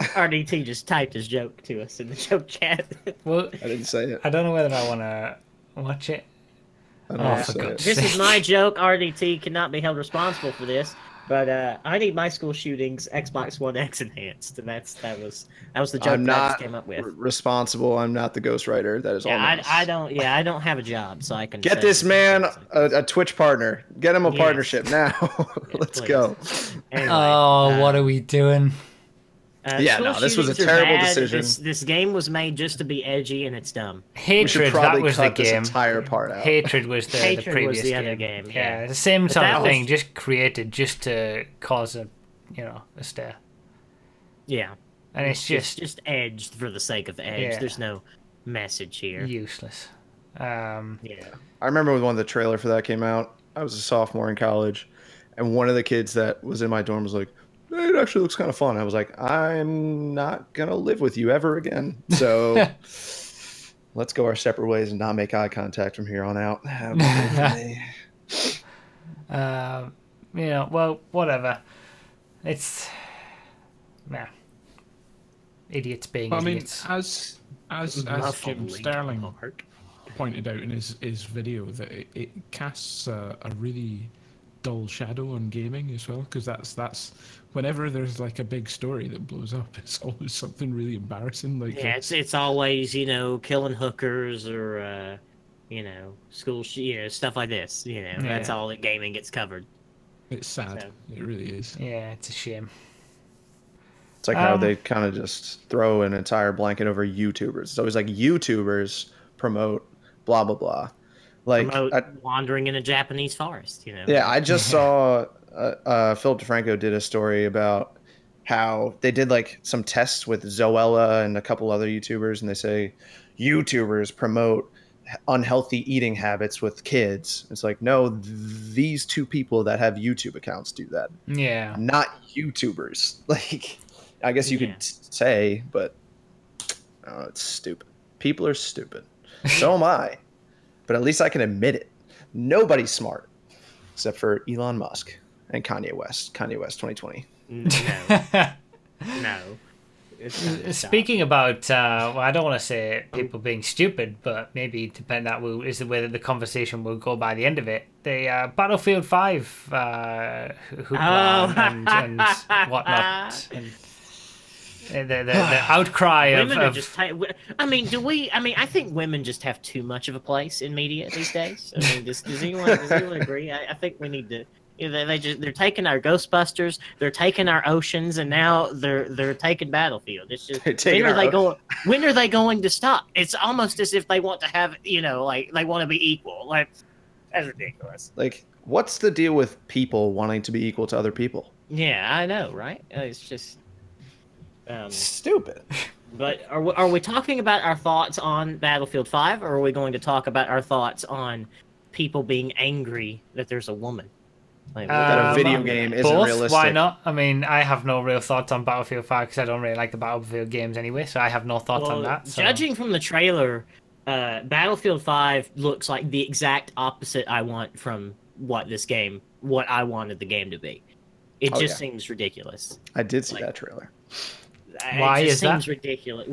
RDT just typed his joke to us in the joke chat. Well, I didn't say it. I don't know whether I want to watch it. This is my joke. RDT cannot be held responsible for this, but I need my school shootings Xbox One X enhanced, and that was the joke I just came up with. Responsible. I'm not the ghostwriter. That is all. I don't have a job, so I can get this man a Twitch partner. Get him a partnership now. Let's go. Anyway, what are we doing? This was a terrible decision. This game was made just to be edgy, and it's dumb. Hatred, that was the game. Hatred was the previous game. Yeah, the same sort of thing, just created just to cause a, you know, a stare. Yeah, and it's just edged for the sake of edge. Yeah. There's no message here. Useless. Yeah, I remember when the trailer for that came out. I was a sophomore in college, and one of the kids that was in my dorm was like, it actually looks kind of fun. I was like, I'm not going to live with you ever again. So let's go our separate ways and not make eye contact from here on out. Yeah, well, whatever. It's... Nah. Idiots being idiots. I mean, as Jim Sterling pointed out in his video, that it casts a really... dull shadow on gaming as well, because that's whenever there's like a big story that blows up, it's always something really embarrassing. Like it's always, you know, killing hookers or you know, school stuff like this. You know, that's all that gaming gets covered. It's sad. So. It really is. Yeah, it's a shame. It's like how they kind of just throw an entire blanket over YouTubers. It's always like YouTubers promote blah blah blah. Like wandering in a Japanese forest, you know. Yeah, I just saw Philip DeFranco did a story about how they did like some tests with Zoella and a couple other YouTubers, and they say YouTubers promote unhealthy eating habits with kids. It's like, no, these two people that have YouTube accounts do that. Yeah, not YouTubers. Like, I guess you could say, but oh, it's stupid. People are stupid. So am I. But at least I can admit it. Nobody's smart except for Elon Musk and Kanye West. Kanye West 2020. No. It's Speaking about, well, I don't want to say people being stupid, but maybe depending on that is the way that the conversation will go by the end of it. The Battlefield 5 hoopla and whatnot. And, the outcry of just I think women just have too much of a place in media these days. I mean, does anyone agree? I think we need to. You know, they're taking our Ghostbusters, they're taking our oceans, and now they're taking Battlefield. It's just when are they going to stop? It's almost as if they want to have, you know, like they want to be equal. Like, that's ridiculous. Like, what's the deal with people wanting to be equal to other people? Yeah, I know, right? It's just. Stupid. But are we talking about our thoughts on Battlefield 5, or are we going to talk about our thoughts on people being angry that there's a woman? Like, that a video game isn't realistic. Why not? I mean, I have no real thoughts on Battlefield 5 because I don't really like the Battlefield games anyway, so I have no thoughts on that. So. Judging from the trailer, Battlefield 5 looks like the exact opposite I want from what I wanted the game to be. It just seems ridiculous. I did see that trailer. Why is that? It seems ridiculous.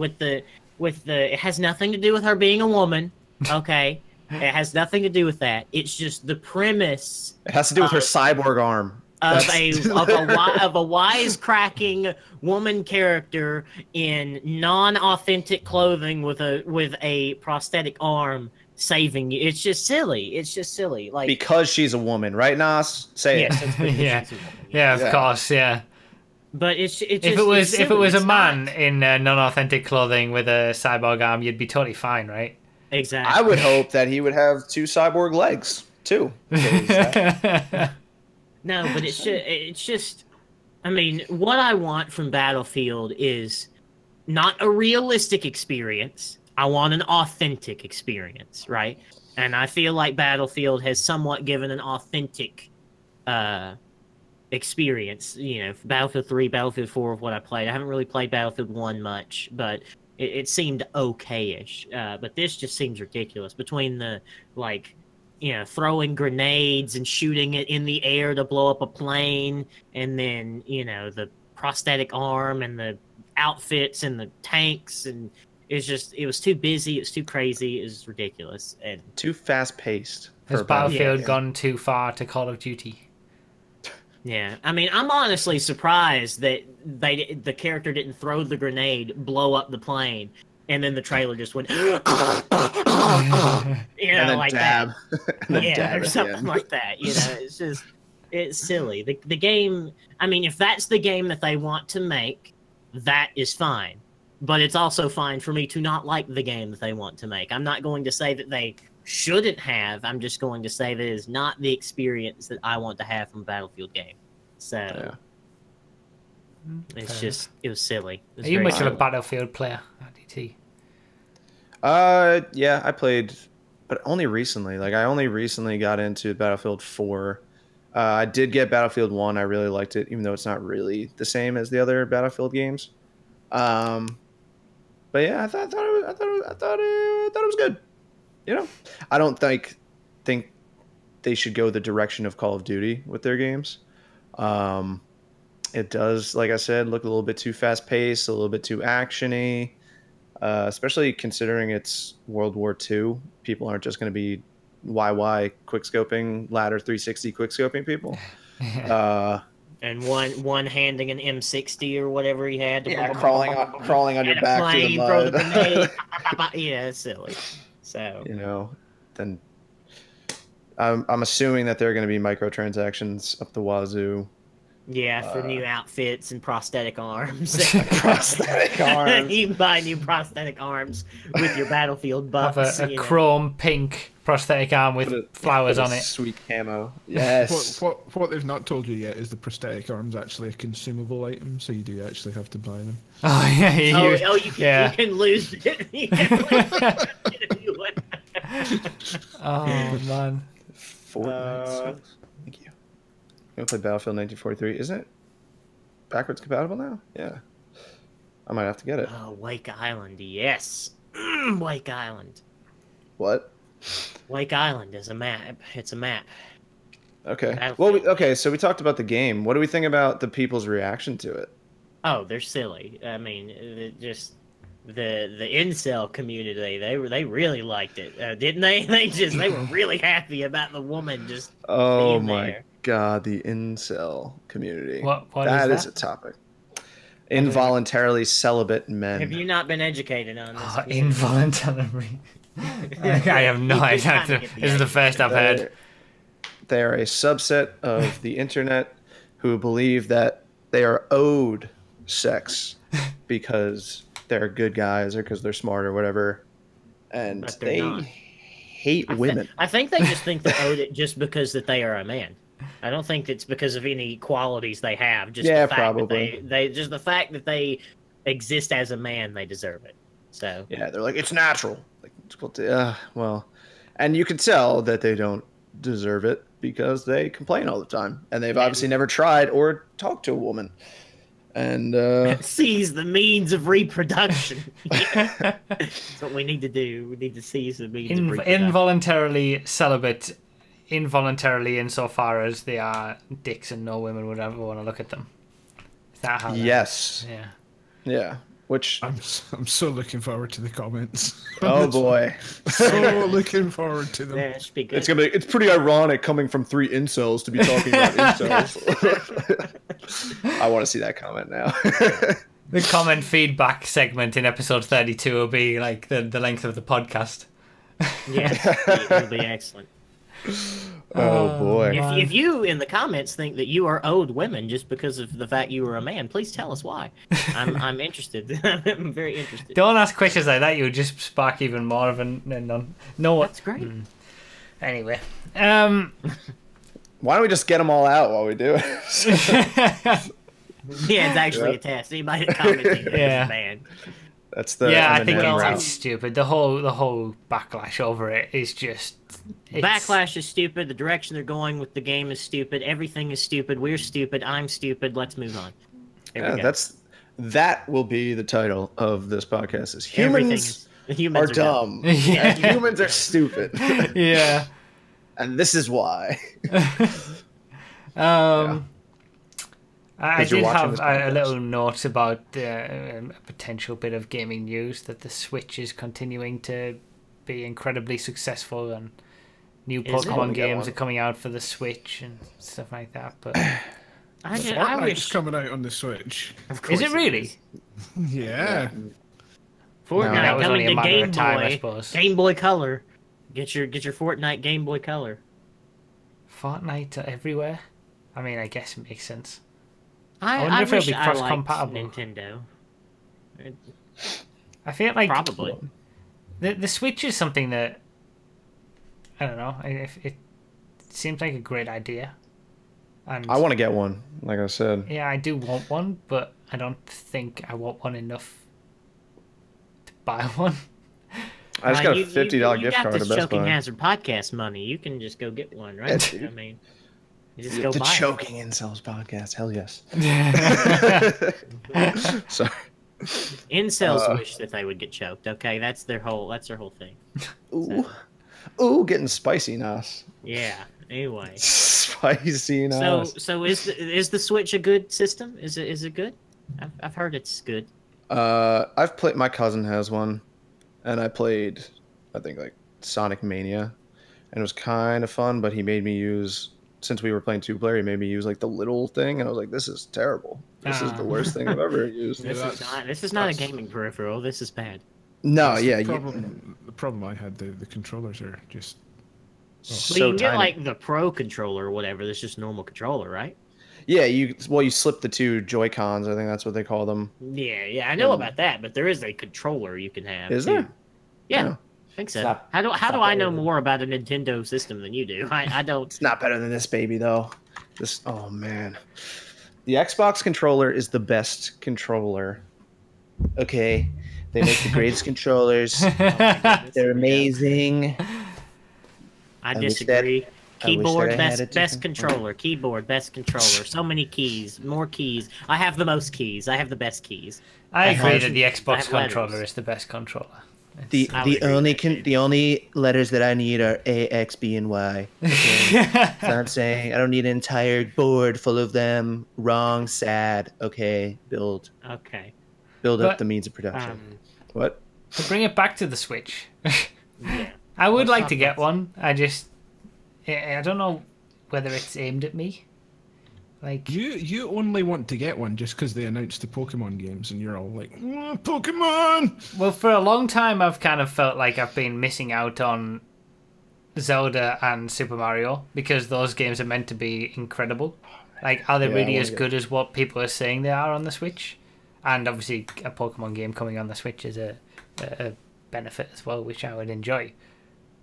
It has nothing to do with her being a woman. Okay, it has nothing to do with that. It's just the premise. It has to do with her cyborg arm. Of a wisecracking woman character in non-authentic clothing with a prosthetic arm saving you. It's just silly. It's just silly. Like, because she's a woman, right, Nas? Say it. Yes, yeah, of course, yeah. But if it was a man in non-authentic clothing with a cyborg arm, you'd be totally fine, right? Exactly. I would hope that he would have two cyborg legs too. No, but it's just. I mean, what I want from Battlefield is not a realistic experience. I want an authentic experience, right? And I feel like Battlefield has somewhat given an authentic. Experience, you know, Battlefield 3, Battlefield 4 of what I played. I haven't really played Battlefield 1 much, but it seemed okay-ish. But this just seems ridiculous. Between the, like, you know, throwing grenades and shooting it in the air to blow up a plane, and then, you know, the prosthetic arm and the outfits and the tanks, and it was too busy, it was too crazy, it was ridiculous. And too fast-paced. Has Battlefield gone too far to Call of Duty? Yeah, I mean, I'm honestly surprised that the character didn't throw the grenade, blow up the plane, and then the trailer just went, you know, like dab. That. Yeah, or something like that. You know, it's just, it's silly. The game. I mean, if that's the game that they want to make, that is fine. But it's also fine for me to not like the game that they want to make. I'm not going to say that they shouldn't have. I'm just going to say that it is not the experience that I want to have from a Battlefield game. So it's just, it was silly. It was Are you much of a Battlefield player, RDT? Yeah, I played, but only recently. Like, I only recently got into Battlefield 4. I did get Battlefield 1. I really liked it, even though it's not really the same as the other Battlefield games. But yeah, I thought it was good. You know, I don't think they should go the direction of Call of Duty with their games. It does, like I said, look a little bit too fast paced, a little bit too actiony, especially considering it's World War II. People aren't just going to be YY quickscoping, ladder 360 quickscoping people. And one handing an M60 or whatever he had. To crawling on your back through the mud. Yeah, it's silly. So, you know, then I'm assuming that there are going to be microtransactions up the wazoo. Yeah, for new outfits and prosthetic arms. Prosthetic arms. You can buy new prosthetic arms with your Battlefield bucks. Have a chrome pink prosthetic arm with flowers on it. Sweet camo. Yes. What they've not told you yet is the prosthetic arm's actually a consumable item, so you do actually have to buy them. Oh, yeah. You can lose it. You can lose it. Oh, man. Fortnite sucks. I played Battlefield 1943. Isn't it backwards compatible now? Yeah. I might have to get it. Oh, Wake Island, yes. Wake Island. What? Wake Island is a map. It's a map. Okay. Well, so we talked about the game. What do we think about the people's reaction to it? Oh, they're silly. I mean, just the incel community, they really liked it, didn't they? They were really happy about the woman just being there. God, the incel community. What is a topic. Involuntarily celibate men. Have you not been educated on this? Oh, involuntarily. I have no idea. This is the first I've heard. They are a subset of the internet who believe that they are owed sex because they're good guys or because they're smart or whatever. And they hate women. I think they just think they're owed it just because that they are a man. I don't think it's because of any qualities they have. Just the fact probably. That they just the fact that they exist as a man, they deserve it. So yeah, they're like it's natural. Like, well, and you can tell that they don't deserve it because they complain all the time, and they've obviously never tried or talked to a woman. And seize the means of reproduction. That's what we need to do. We need to seize the means of reproduction. Involuntarily celibate. Involuntarily insofar as they are dicks and no women would ever want to look at them. Is that how? Yes. Yeah. Yeah. Which I'm so looking forward to the comments. Oh boy. So looking forward to them. Yeah, it should be good. It's gonna be. It's pretty ironic coming from three incels to be talking about incels. I want to see that comment now. The comment feedback segment in episode 32 will be like the length of the podcast. Yeah, it'll be excellent. Oh boy. If you in the comments think that you are owed women just because of the fact you were a man, please tell us why. I'm interested. I'm very interested. Don't ask questions like that, you'll just spark even more of an no. That's great. Anyway. Why don't we just get them all out while we do it? Yeah, it's actually a test. Anybody commenting is man. That's the I think it's stupid. The whole backlash over it is just backlash is stupid. The direction they're going with the game is stupid. Everything is stupid. We're stupid. I'm stupid. Let's move on. Yeah, that will be the title of this podcast. Is humans are dumb. Yeah. And humans are stupid. Yeah, and this is why. I did have a little note about a potential bit of gaming news that the Switch is continuing to be incredibly successful and new Pokemon games are coming out for the Switch and stuff like that. But Fortnite's coming out on the Switch. Is it really? Yeah. Fortnite was only a matter of time, I suppose. Game Boy Color. Get your Fortnite Game Boy Color. Fortnite everywhere? I mean, I guess it makes sense. I wonder if it'll be cross-compatible. Nintendo. I feel like probably the Switch is something that I don't know. It seems like a great idea. And I want to get one, like I said. Yeah, I do want one, but I don't think I want one enough to buy one. I just got a $50 gift card to Best Buy. You got this Choking Hazard Podcast money. You can just go get one, right? I mean, you just go buy it. The Choking Incels Podcast. Hell yes. Sorry. Incels wish that they would get choked. Okay, that's their whole thing. Ooh, so. Ooh, getting spicy, Noss. Yeah. Anyway. Spicy, Noss. So is the Switch a good system? Is it good? I've heard it's good. I've played. My cousin has one. And I played, I think, like, Sonic Mania. And it was kind of fun, but he made me use... Since we were playing two-player, he made me use, like, the little thing. And I was like, this is terrible. This is the worst thing I've ever used. This is not a gaming peripheral. This is bad. No, that's yeah. The problem I had, the controllers are just... Oh. So you can get, like, the Pro controller or whatever. That's just normal controller, right? Yeah, you slip the two Joy-Cons. I think that's what they call them. Yeah, I know about that, but there is a controller you can have. Is there? Yeah, no. I think so. How do I know more about a Nintendo system than you do? I don't. It's not better than this baby, though. This. Oh man, the Xbox controller is the best controller. Okay, they make the greatest controllers. Oh, they're amazing. I disagree. Keyboard, best controller. Keyboard, best controller. So many keys. More keys. I have the most keys. I have the best keys. I agree that the Xbox controller is the best controller. The only letters that I need are A, X, B, and Y. Okay? That's what I'm saying. I don't need an entire board full of them. Wrong, sad. Okay, build. Okay. Build up the means of production. What? To bring it back to the Switch. Yeah. I would like to get one. I don't know whether it's aimed at me. Like you only want to get one just because they announced the Pokemon games, and you're all like, oh, Pokemon! Well, for a long time, I've kind of felt like I've been missing out on Zelda and Super Mario because those games are meant to be incredible. Like, are they really as good as what people are saying they are on the Switch? And obviously, a Pokemon game coming on the Switch is a benefit as well, which I would enjoy.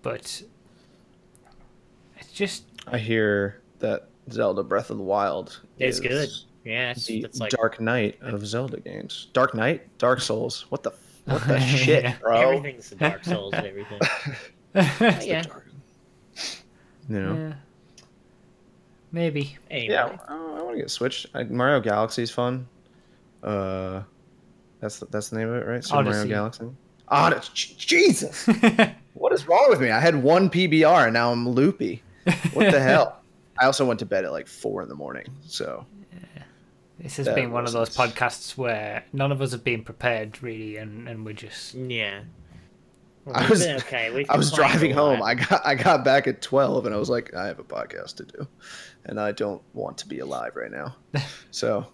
But... I hear that Zelda Breath of the Wild is good. Yeah, it's like Dark Knight of Zelda games. Dark Knight, Dark Souls. What the shit, bro? Everything's the Dark Souls and everything. Yeah. You know. Yeah. Maybe. Anyway. Yeah, I want to get Switched. Mario Galaxy's fun. That's the name of it, right? Super Mario Galaxy. Jesus. What is wrong with me? I had one PBR and now I'm loopy. What the hell? I also went to bed at like 4 in the morning. So yeah. This has been one of those podcasts where none of us have been prepared really, and we're just Well, I was driving home. I got back at 12 and I was like, I have a podcast to do, and I don't want to be alive right now. So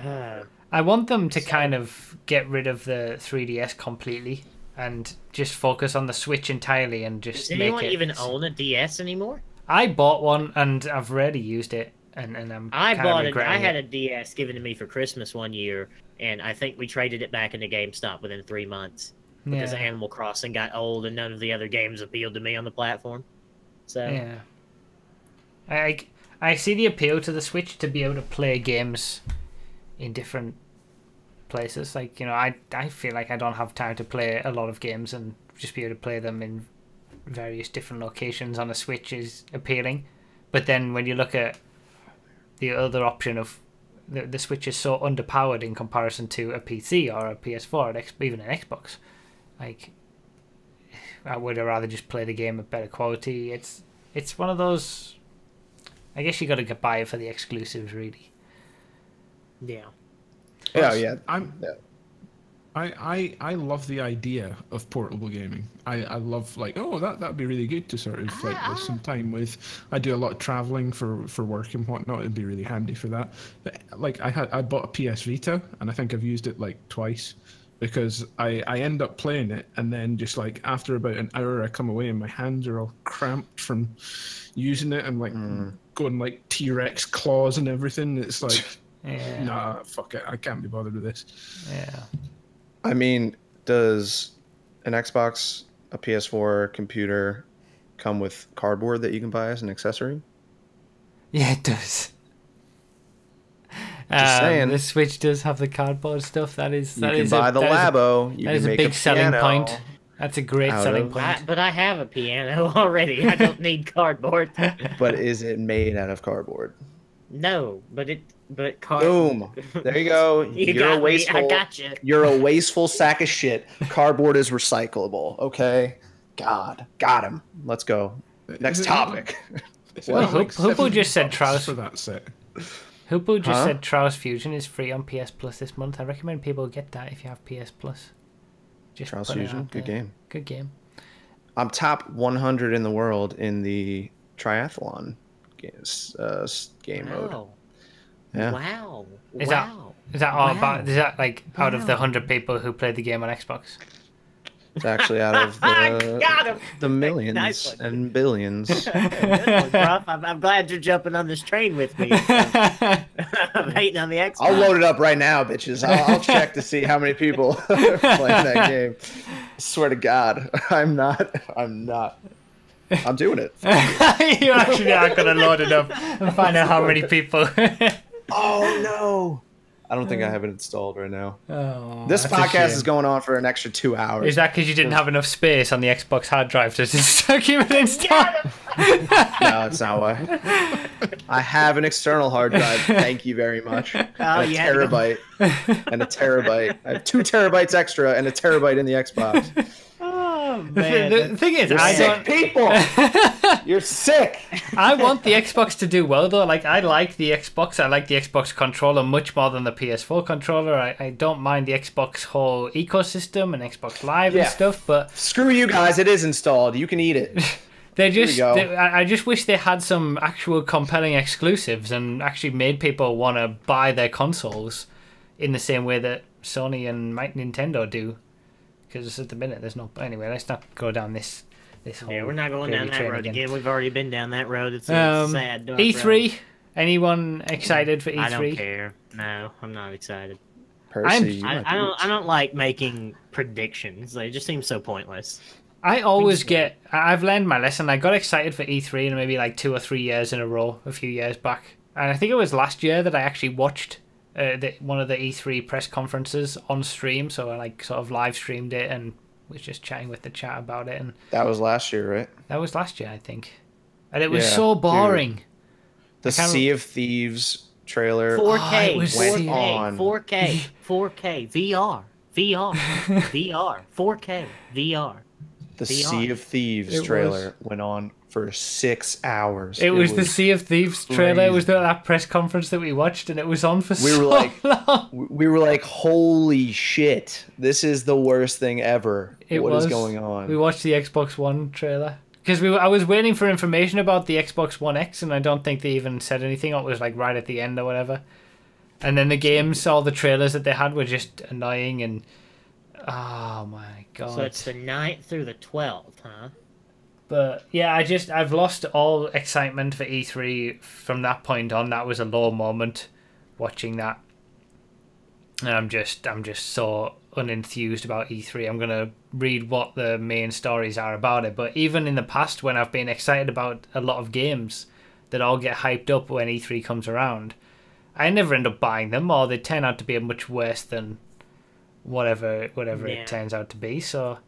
I want them to kind of get rid of the 3DS completely and just focus on the Switch entirely and just. Does anyone even own a DS anymore? I bought one and I've rarely used it, and I had a DS given to me for Christmas one year, and I think we traded it back into GameStop within 3 months because Animal Crossing got old and none of the other games appealed to me on the platform. So yeah, I see the appeal to the Switch to be able to play games in different places. Like, you know, I feel like I don't have time to play a lot of games, and just be able to play them in various different locations on a Switch is appealing. But then when you look at the other option of the Switch is so underpowered in comparison to a PC or a PS4 or even an Xbox. Like, I would rather just play the game at better quality. It's one of those, I guess you got to get by it for the exclusives, really. Yeah. Oh yeah. I love the idea of portable gaming. I love, like, oh, that'd be really good to sort of like waste some time with. I do a lot of traveling for work and whatnot. It'd be really handy for that. But, like, I bought a PS Vita and I think I've used it like twice because I end up playing it and then just like after about an hour I come away and my hands are all cramped from using it. I'm like going like T-Rex claws and everything. It's like, nah, fuck it. I can't be bothered with this. Yeah. I mean, does an Xbox, a PS4 computer come with cardboard that you can buy as an accessory? Yeah, it does. Just saying. The Switch does have the cardboard stuff. That is a big selling point. That's a great selling point. But I have a piano already. I don't need cardboard. But is it made out of cardboard? No, but it... But boom! There you go. You're a wasteful. I got you. You're a wasteful sack of shit. Cardboard is recyclable. Okay. God, got him. Let's go. Next topic. Well, Hoopoo just said Trials for that set. Hoopoo just said Trials Fusion is free on PS Plus this month. I recommend people get that if you have PS Plus. Just Trials Fusion, good game. Good game. I'm top 100 in the world in the triathlon game mode. Yeah. Wow! Is that out of the 100 people who played the game on Xbox? It's actually out of the millions and billions. I'm glad you're jumping on this train with me. I'm hating on the Xbox. I'll load it up right now, bitches. I'll check to see how many people are playing that game. I swear to God, I'm not. I'm doing it. You actually are gonna load it up and find out how many people. Oh no! I don't think I have it installed right now. Oh, this podcast is going on for an extra 2 hours. Is that because you didn't have enough space on the Xbox hard drive to keep it installed? No, it's not why. I have an external hard drive. Thank you very much. And a terabyte. I have 2 terabytes extra and a terabyte in the Xbox. Oh, man. The thing is, You're sick, people. You're sick. I want the Xbox to do well, though. Like, I like the Xbox. I like the Xbox controller much more than the PS4 controller. I don't mind the Xbox whole ecosystem and Xbox Live and stuff. But screw you guys. It is installed. You can eat it. I just wish they had some actual compelling exclusives and actually made people want to buy their consoles in the same way that Sony and Nintendo do. Because at the minute there's no. Anyway, let's not go down this whole. Yeah, we're not going down that road again. We've already been down that road. It's sad. E3. Anyone excited for E3? I don't care. No, I'm not excited. Percy, I don't like making predictions. They just seem so pointless. I always get. I've learned my lesson. I got excited for E3 in maybe like 2 or 3 years in a row, a few years back, and I think it was last year that I actually watched. One of the E3 press conferences on stream, so I sort of live streamed it and was just chatting with the chat about it. And that was last year, right? That was last year, I think. And it was so boring. Dude. The Sea of Thieves trailer. 4K. Went on. 4K. 4K. VR. VR. VR. 4K. VR. The Sea of Thieves trailer went on for 6 hours. It was the Sea of Thieves trailer. Crazy. It was that press conference that we watched, and it was on for so long. We were like, holy shit, this is the worst thing ever. What is going on? We watched the Xbox One trailer. Because I was waiting for information about the Xbox One X, and I don't think they even said anything. It was like right at the end or whatever. And then the games, all the trailers that they had were just annoying and... Oh my God. So it's the 9th through the 12th, huh? But yeah, I've lost all excitement for E3 from that point on. That was a low moment watching that. And I'm just so unenthused about E3. I'm gonna read what the main stories are about it. But even in the past when I've been excited about a lot of games that all get hyped up when E3 comes around, I never end up buying them, or they turn out to be much worse than whatever it turns out to be, so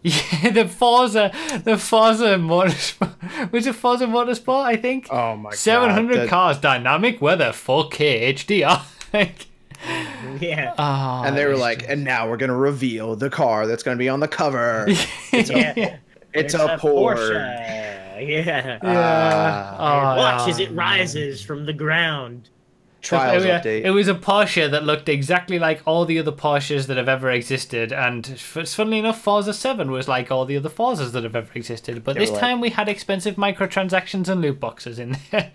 yeah, the Forza motorsport. Was it Forza Motorsport? I think. Oh my God! 700 cars, dynamic weather, 4K HDR. Yeah. Oh, and they were like, and now we're gonna reveal the car that's gonna be on the cover. It's a Porsche. Yeah. Watch as it rises from the ground. Trials update. It was a Porsche that looked exactly like all the other Porsches that have ever existed, and funnily enough, Forza 7 was like all the other Forzas that have ever existed. But this time we had expensive microtransactions and loot boxes in there.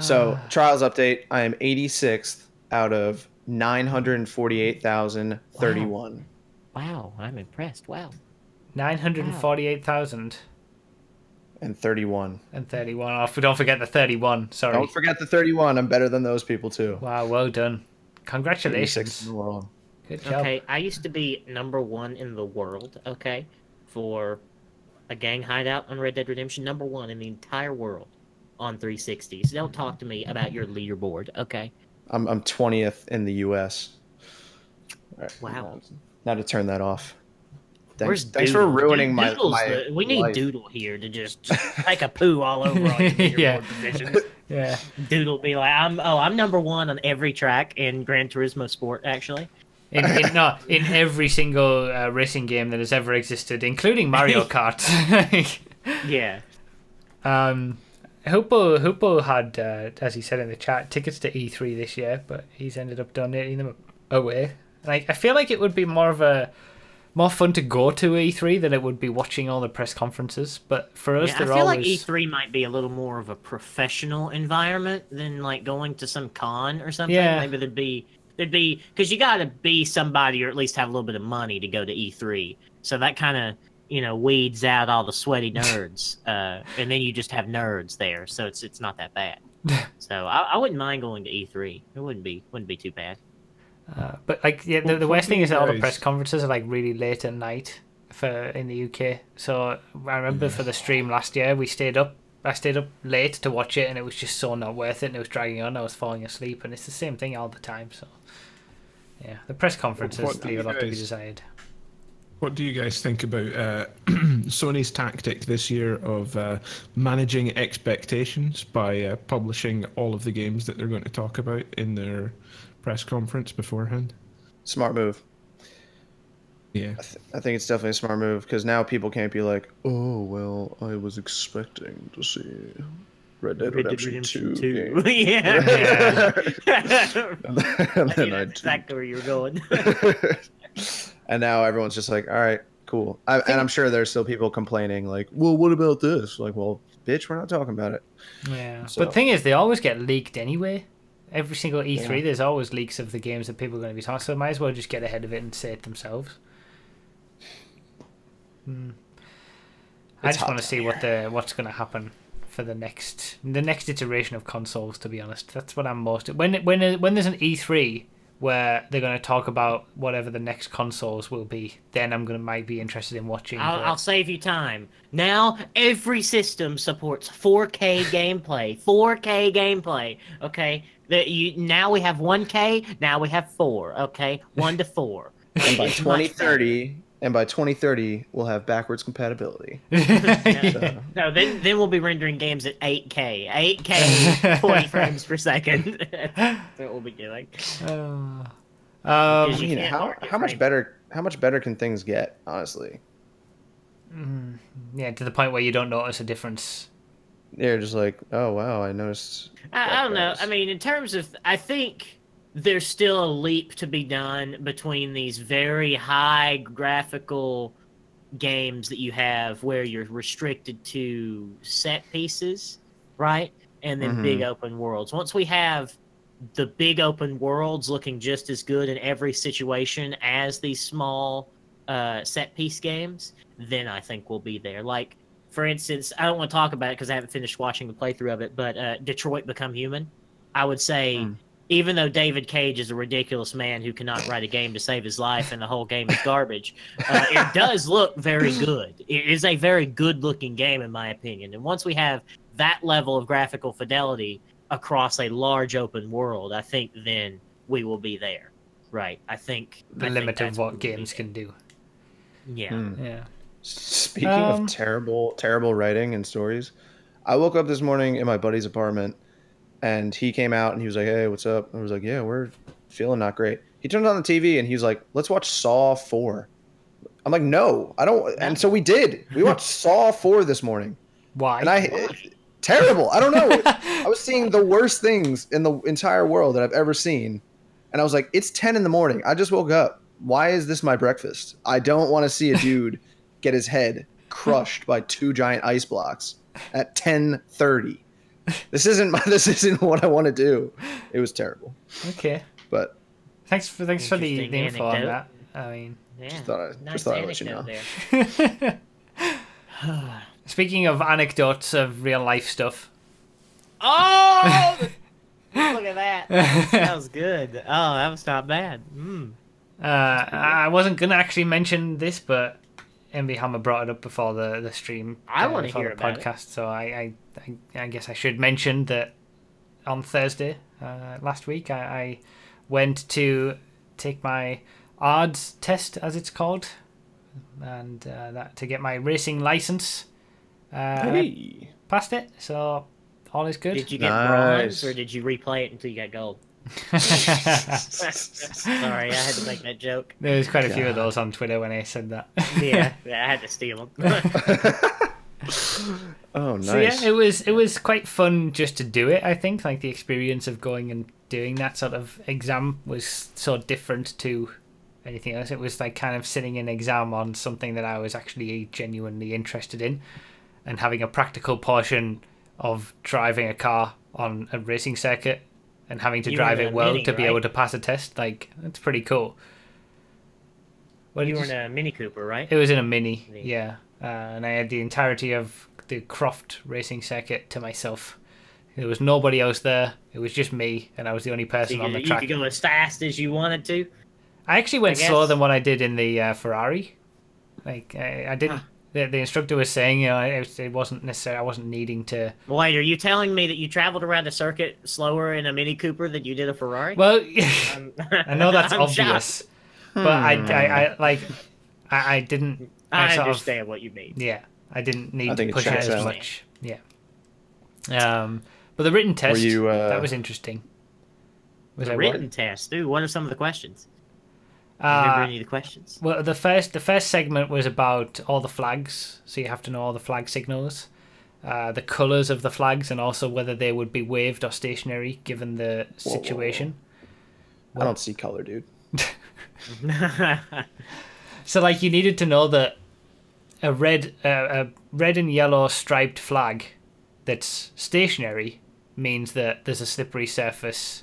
So Trials update. I am 86th out of 948,031. Wow, I'm impressed. Wow, 948,000. And 31. And 31. Oh, don't forget the 31. Sorry. Don't forget the 31. I'm better than those people, too. Wow, well done. Congratulations. In the world. Good job. Okay, I used to be #1 in the world, okay, for a gang hideout on Red Dead Redemption, #1 in the entire world on 360. So don't talk to me about your leaderboard, okay? I'm 20th in the U.S. Right. Wow. Now to turn that off. Thanks for ruining my need life. Doodle here to just take a poo all over all your leaderboard positions. Yeah. Doodle be like, I'm #1 on every track in Gran Turismo Sport, actually. In every single racing game that has ever existed, including Mario Kart. Yeah. Hoopoo had, as he said in the chat, tickets to E3 this year, but he's ended up donating them away. Like, I feel like it would be more fun to go to E3 than it would be watching all the press conferences. But for us, they're always... I feel like E3 might be a little more of a professional environment than like going to some con or something. Yeah. Maybe there'd be because you got to be somebody or at least have a little bit of money to go to E3. So that kind of, you know, weeds out all the sweaty nerds, and then you just have nerds there, so it's not that bad. So I wouldn't mind going to E3. It wouldn't be too bad. But like, yeah, the worst thing is that all the press conferences are like really late at night in the UK. So I remember for the stream last year, I stayed up late to watch it, and it was just so not worth it. And it was dragging on. I was falling asleep, and it's the same thing all the time. So yeah, the press conferences leave a lot to be desired. What do you guys think about Sony's tactic this year of managing expectations by publishing all of the games that they're going to talk about in their press conference beforehand? Smart move. Yeah. I think it's definitely a smart move, because now people can't be like, oh, well, I was expecting to see Red Dead Redemption 2. Yeah. That's exactly where you're going. And now everyone's just like, all right, cool. And I'm sure there's still people complaining like, well, what about this? Like, well, bitch, we're not talking about it. Yeah. So. But the thing is, they always get leaked anyway. Every single E3, there's always leaks of the games that people are going to be talking, so they might as well just get ahead of it and say it themselves. Mm. I just want to see what's going to happen for the next iteration of consoles, to be honest. That's what I'm most... When there's an E3... where they're going to talk about whatever the next consoles will be, then I might be interested in watching. I'll save you time. Now every system supports 4K gameplay. 4K gameplay. Okay. Now we have 1K. Now we have 4. Okay. 1 to 4. And by 2030. And by 2030, we'll have backwards compatibility. Then we'll be rendering games at 8K. 8K, 20 frames per second. That's what we'll be doing. How much better can things get, honestly? Mm, yeah, to the point where you don't notice a difference. You're just like, oh, wow, I noticed. I don't know. I mean, in terms of, I think... there's still a leap to be done between these very high graphical games that you have where you're restricted to set pieces, right? And then big open worlds. Once we have the big open worlds looking just as good in every situation as these small set piece games, then I think we'll be there. Like, for instance, I don't want to talk about it because I haven't finished watching the playthrough of it, but Detroit Become Human, I would say... Even though David Cage is a ridiculous man who cannot write a game to save his life and the whole game is garbage, it does look very good. It is a very good-looking game, in my opinion. And once we have that level of graphical fidelity across a large open world, I think then we will be there. Right. I think... the limit of what games can do. Yeah. Yeah. Speaking of terrible writing and stories, I woke up this morning in my buddy's apartment, and he came out and he was like, hey, what's up? I was like, yeah, we're feeling not great. He turned on the TV and he was like, let's watch Saw 4. I'm like, no, I don't. And so we did. We watched Saw 4 this morning. Why? And terrible. I don't know. I was seeing the worst things in the entire world that I've ever seen. And I was like, it's 10 in the morning. I just woke up. Why is this my breakfast? I don't want to see a dude get his head crushed by 2 giant ice blocks at 10:30. This isn't what I want to do. It was terrible. Okay. But thanks for the info on that. I mean, just thought I'd let you know. There. Speaking of anecdotes of real life stuff. Oh, Look at that. That was good. Oh, that was not bad. Mm. I wasn't going to actually mention this, but MB Hammer brought it up before the stream. I want to hear the about podcast, it. So I guess I should mention that on Thursday last week, I went to take my ARDS test, as it's called, and that to get my racing license. Hey. Passed it, so all is good. Did you get bronze, or did you replay it until you got gold? Sorry, I had to make that joke. There was quite a few of those on Twitter when I said that. Yeah, I had to steal them. Oh, nice. So yeah, it was quite fun just to do it. I think like the experience of going and doing that sort of exam was so different to anything else. It was like kind of sitting an exam on something that I was actually genuinely interested in, and having a practical portion of driving a car on a racing circuit and having to drive it well to be able to pass a test. Like, that's pretty cool. You were in a Mini Cooper, right? It was in a Mini, yeah. And I had the entirety of the Croft racing circuit to myself. There was nobody else there. It was just me, and I was the only person on the track. You could go as fast as you wanted to? I actually went slower than what I did in the Ferrari. Like, I didn't... Huh. The instructor was saying, you know, it wasn't necessary. I wasn't needing to. Wait, are you telling me that you traveled around the circuit slower in a Mini Cooper than you did a Ferrari? Well, I know that's obvious, but I didn't. I understand what you mean. Yeah, I didn't need to push it as much. Yeah. But the written test that was interesting. The written test, dude. What are some of the questions? Remember any of the questions? Well, the first segment was about all the flags, so you have to know all the flag signals, the colours of the flags, and also whether they would be waved or stationary given the situation. Whoa. I don't see colour, dude. So, like, you needed to know that a red and yellow striped flag that's stationary means that there's a slippery surface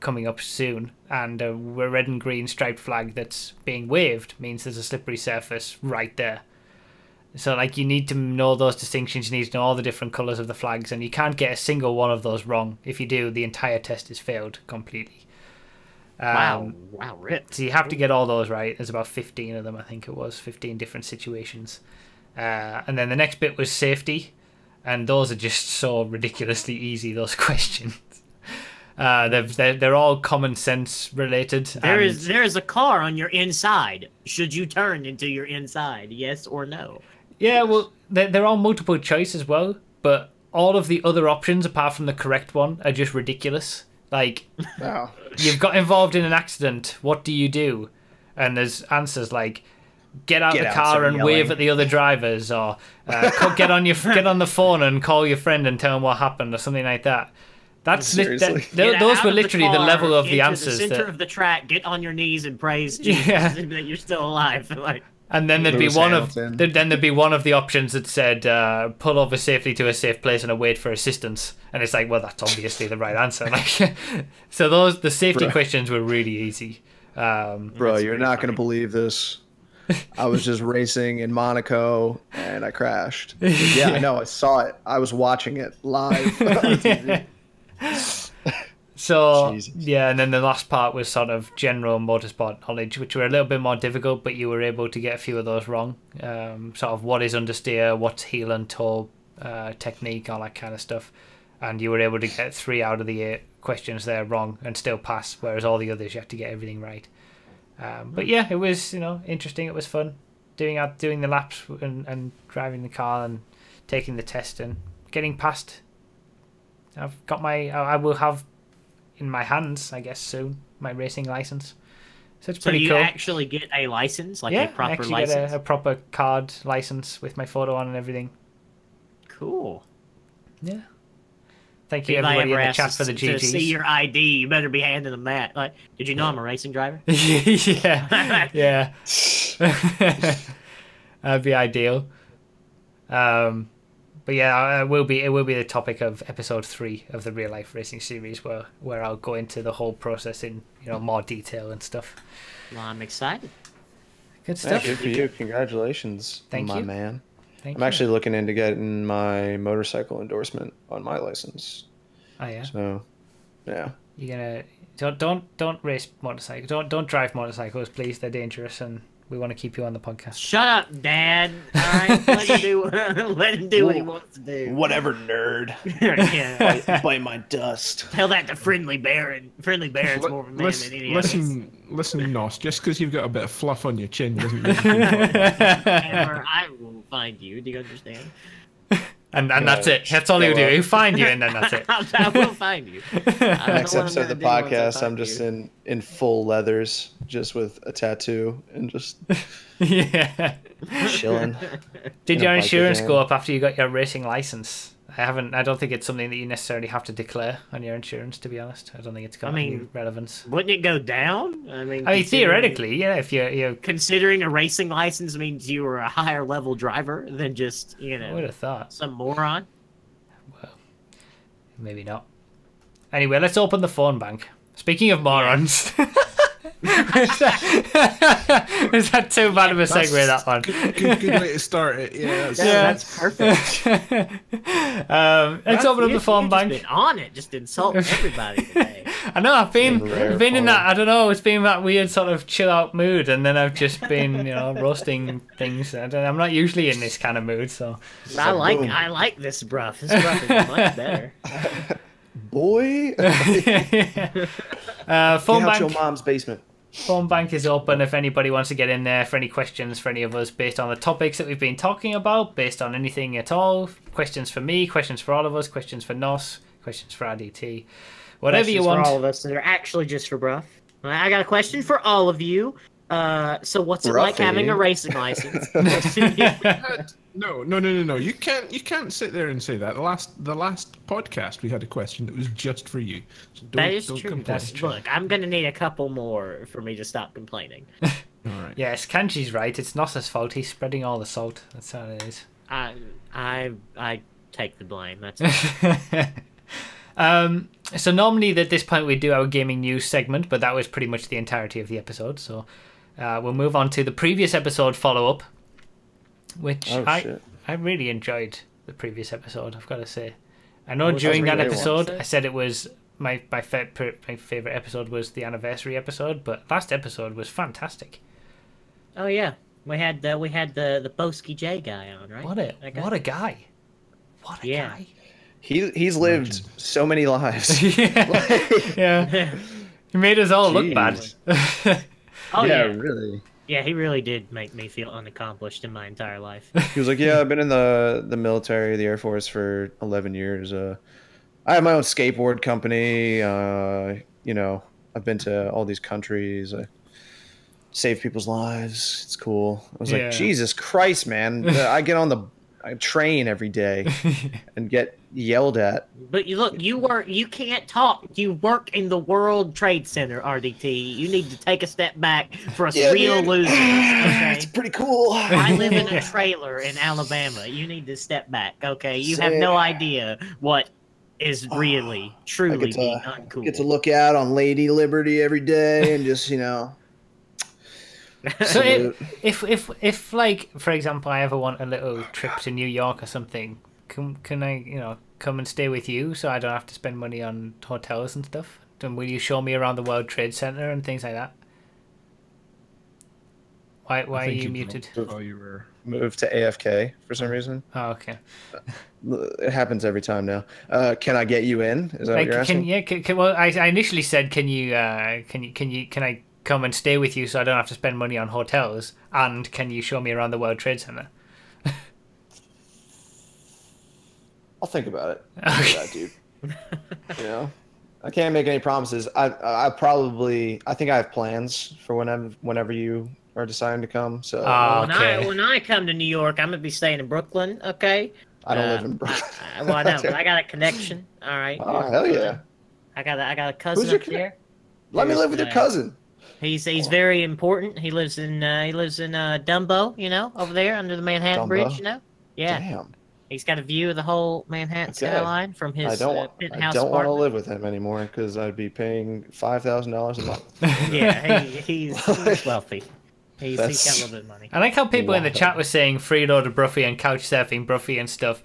coming up soon, and a red and green striped flag that's being waved means there's a slippery surface right there. So like, you need to know those distinctions, you need to know all the different colours of the flags, and you can't get a single one of those wrong. If you do, the entire test is failed completely. Wow, ripped. So you have to get all those right. There's about 15 of them, I think it was, 15 different situations. And then the next bit was safety, and those are just so ridiculously easy, those questions. They're all common sense related. There is a car on your inside. Should you turn into your inside? Yes or no? Yeah, well, they're all multiple choice as well, but all of the other options apart from the correct one are just ridiculous. Like, you've got involved in an accident. What do you do? And there's answers like, get out the car and wave at the other drivers, or get on the phone and call your friend and tell him what happened, or something like that. Those were literally the level of the answers. The center of the track, get on your knees and praise Jesus that you're still alive. Like, and then there'd be one of the options that said pull over safely to a safe place and await for assistance. And it's like, well, that's obviously the right answer. Like, so the safety questions were really easy. Bro, you're not going to believe this. I was just racing in Monaco and I crashed. Yeah, I know. I saw it. I was watching it live. So Jesus. Yeah, and then the last part was sort of general motorsport knowledge, which were a little bit more difficult, but you were able to get a few of those wrong. Sort of what is understeer, what's heel and toe technique, all that kind of stuff, and you were able to get 3 out of the 8 questions there wrong and still pass, whereas all the others you had to get everything right. But yeah, it was, you know, interesting. It was fun doing the laps and driving the car and taking the test and getting past. I've got my. I will have in my hands, I guess, soon my racing license. So it's pretty cool. So you actually get a license, like a proper license. Yeah, I actually get a proper card license with my photo on and everything. Cool. Yeah. Thank you, everybody in the chat for the GGs. To see your ID, you better be handing them that. Like, did you know I'm a racing driver? Yeah. That'd be ideal. But yeah, it will be the topic of episode 3 of the Real Life Racing series, where I'll go into the whole process in, you know, more detail and stuff. Well, I'm excited. Good stuff. Good for you. Congratulations, my man. Thank you. I'm actually looking into getting my motorcycle endorsement on my license. Oh yeah. So Yeah. You're gonna don't race motorcycles. Don't drive motorcycles, please. They're dangerous, and we want to keep you on the podcast. Shut up, Dad. All right, let him do what he wants to do. Whatever, nerd. Yeah. Play my dust. Tell that to Friendly Baron. Friendly Baron's more of a man than any other. Listen, Noss, just because you've got a bit of fluff on your chin doesn't mean you can Ever, I will find you. Do you understand? And that's it. That's all he'll do. He'll find you, and then that's it. I will find you. Next episode of the podcast, I'm just in full leathers, just with a tattoo, and just yeah, chilling. Did your insurance go up after you got your racing license? I haven't. I don't think it's something that you necessarily have to declare on your insurance. To be honest, I don't think it's got any relevance. Wouldn't it go down? I mean, theoretically, yeah. If you're considering a racing license means you were a higher level driver than just I would have thought some moron. Well, maybe not. Anyway, let's open the phone bank. Speaking of morons. Yeah. Was that too bad of a segue, that one? Good way to start it. Yeah, that's perfect. Let's open up the phone bank. Just been on it, just insulting everybody today. I know, I've been in that, I don't know, it's been that weird sort of chill out mood, and then I've just been, roasting things. I'm not usually in this kind of mood, so. I like this bruff. This bruff is much better. Boy. Phone bank. Your mom's basement. Phone bank is open if anybody wants to get in there for any questions for any of us based on the topics that we've been talking about, based on anything at all. Questions for me, questions for all of us, questions for Noss, questions for RDT, whatever questions you want. For all of us that are actually just for Brough. I got a question for all of you. So what's it like having a racing license? No. You can't sit there and say that. The last podcast we had a question that was just for you. So That's true. Look, I'm gonna need a couple more for me to stop complaining. All right. Yes, Kanji's right. It's Noss's fault. He's spreading all the salt. That's how it is. I take the blame. That's it. So normally at this point we do our gaming news segment, but that was pretty much the entirety of the episode. So we'll move on to the previous episode follow-up, which I really enjoyed the previous episode, I've got to say. I know during that episode I said it was my favorite episode was the anniversary episode, but last episode was fantastic. Oh yeah, we had the Boski J guy on, right? What a guy. He's lived so many lives. Yeah. He made us all look bad. Really. Yeah, he really did make me feel unaccomplished in my entire life. He was like, yeah, I've been in the military, the Air Force for 11 years. I have my own skateboard company. I've been to all these countries. I save people's lives. It's cool. I was like, Jesus Christ, man. I get on I train every day and get yelled at. But you can't talk. You work in the World Trade Center, RDT. You need to take a step back for us real losers. Okay? It's pretty cool. I live in a trailer in Alabama. You need to step back, okay? You have no idea what is really, truly being uncool. I get to look out on Lady Liberty every day and just, So if like for example I ever want a little trip to New York or something, can I come and stay with you so I don't have to spend money on hotels and stuff? And will you show me around the World Trade Center and things like that? Why are you muted? You were moved to AFK for some reason. Oh, okay. It happens every time now. Can I get you in? Is that what you're asking? Yeah. Well, I initially said can I come and stay with you so I don't have to spend money on hotels, and can you show me around the World Trade Center? I'll think about it. Okay. I can't make any promises. I think I have plans for whenever you are deciding to come. So when I come to New York, I'm gonna be staying in Brooklyn. Okay. I don't live in Brooklyn. I don't, but I got a connection. All right. Oh hell yeah! I got a cousin up there. Let me live with your cousin. He's very important. He lives in Dumbo, over there under the Manhattan Bridge, Yeah. Damn. He's got a view of the whole Manhattan skyline from his penthouse apartment. I don't want to live with him anymore because I'd be paying $5,000 a month. Yeah, he's wealthy. He's got a little bit of money. I like how people in the chat were saying freeloader Broughy and couch surfing Broughy and stuff.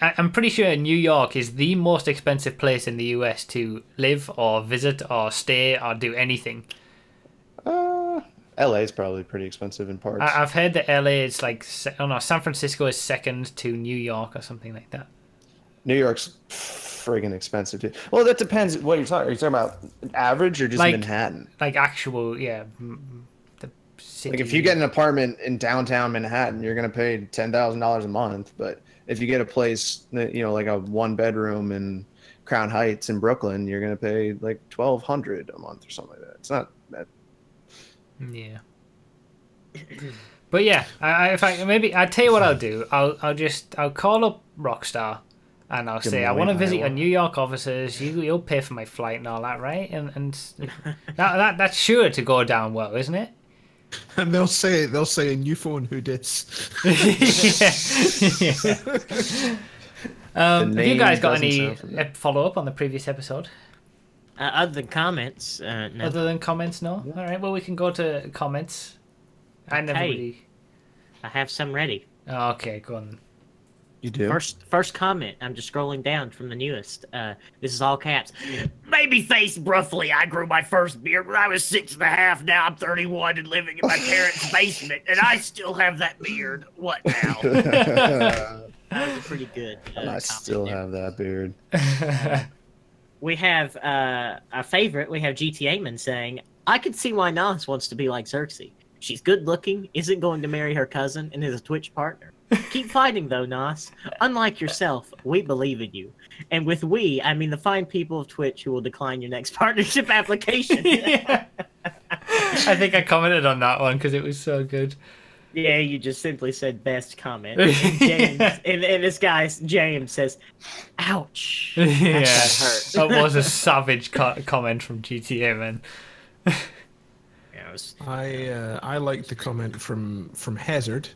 I'm pretty sure New York is the most expensive place in the US to live or visit or stay or do anything. LA is probably pretty expensive in parts. I've heard that LA is like, oh no, San Francisco is second to New York or something like that. New York's friggin' expensive too. Well, that depends what you're talking. Are you talking about average or just like Manhattan? Like actual, yeah. The city. Like if you get an apartment in downtown Manhattan, you're gonna pay $10,000 a month. But if you get a place, that, you know, like a one-bedroom in Crown Heights in Brooklyn, you're gonna pay like $1,200 a month or something like that. It's not that. Yeah. But yeah, I tell you what I'll do. I'll call up Rockstar. And I'll say, I want to visit your New York offices. You'll pay for my flight and all that, right? And that's sure to go down well, isn't it? And they'll say a new phone who dis. Yeah. Have you guys got any follow up on the previous episode? Other than comments, no. Other than comments, no. Yeah. All right, well we can go to comments. Okay. I have some ready. Oh, okay, go on. You do. First comment. I'm just scrolling down from the newest. This is all caps. Babyface Bruffly. I grew my first beard when I was 6 and a half. Now I'm 31 and living in my parents' basement, and I still have that beard. What now? That was pretty good. I still have that beard. We have our favorite. We have GTA Man saying, "I can see why Noss wants to be like Xerxes. She's good looking, isn't going to marry her cousin, and is a Twitch partner." Keep fighting, though, Noss. Unlike yourself, we believe in you. And with we, I mean the fine people of Twitch who will decline your next partnership application. Yeah. I think I commented on that one because it was so good. Yeah, you just simply said best comment. And, James, yeah. And this guy, James, says, ouch. That hurt. That was a savage comment from GTA, man. I like the comment from Hazard,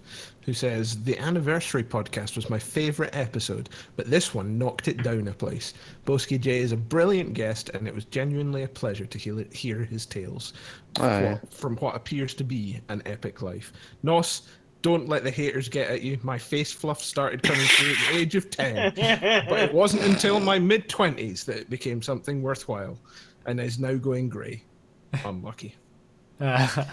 who says the anniversary podcast was my favorite episode, but this one knocked it down a place. Boski J is a brilliant guest, and it was genuinely a pleasure to hear his tales from what appears to be an epic life. Noss, don't let the haters get at you. My face fluff started coming through at the age of 10, but it wasn't until my mid-20s that it became something worthwhile, and is now going grey. Unlucky. Mr.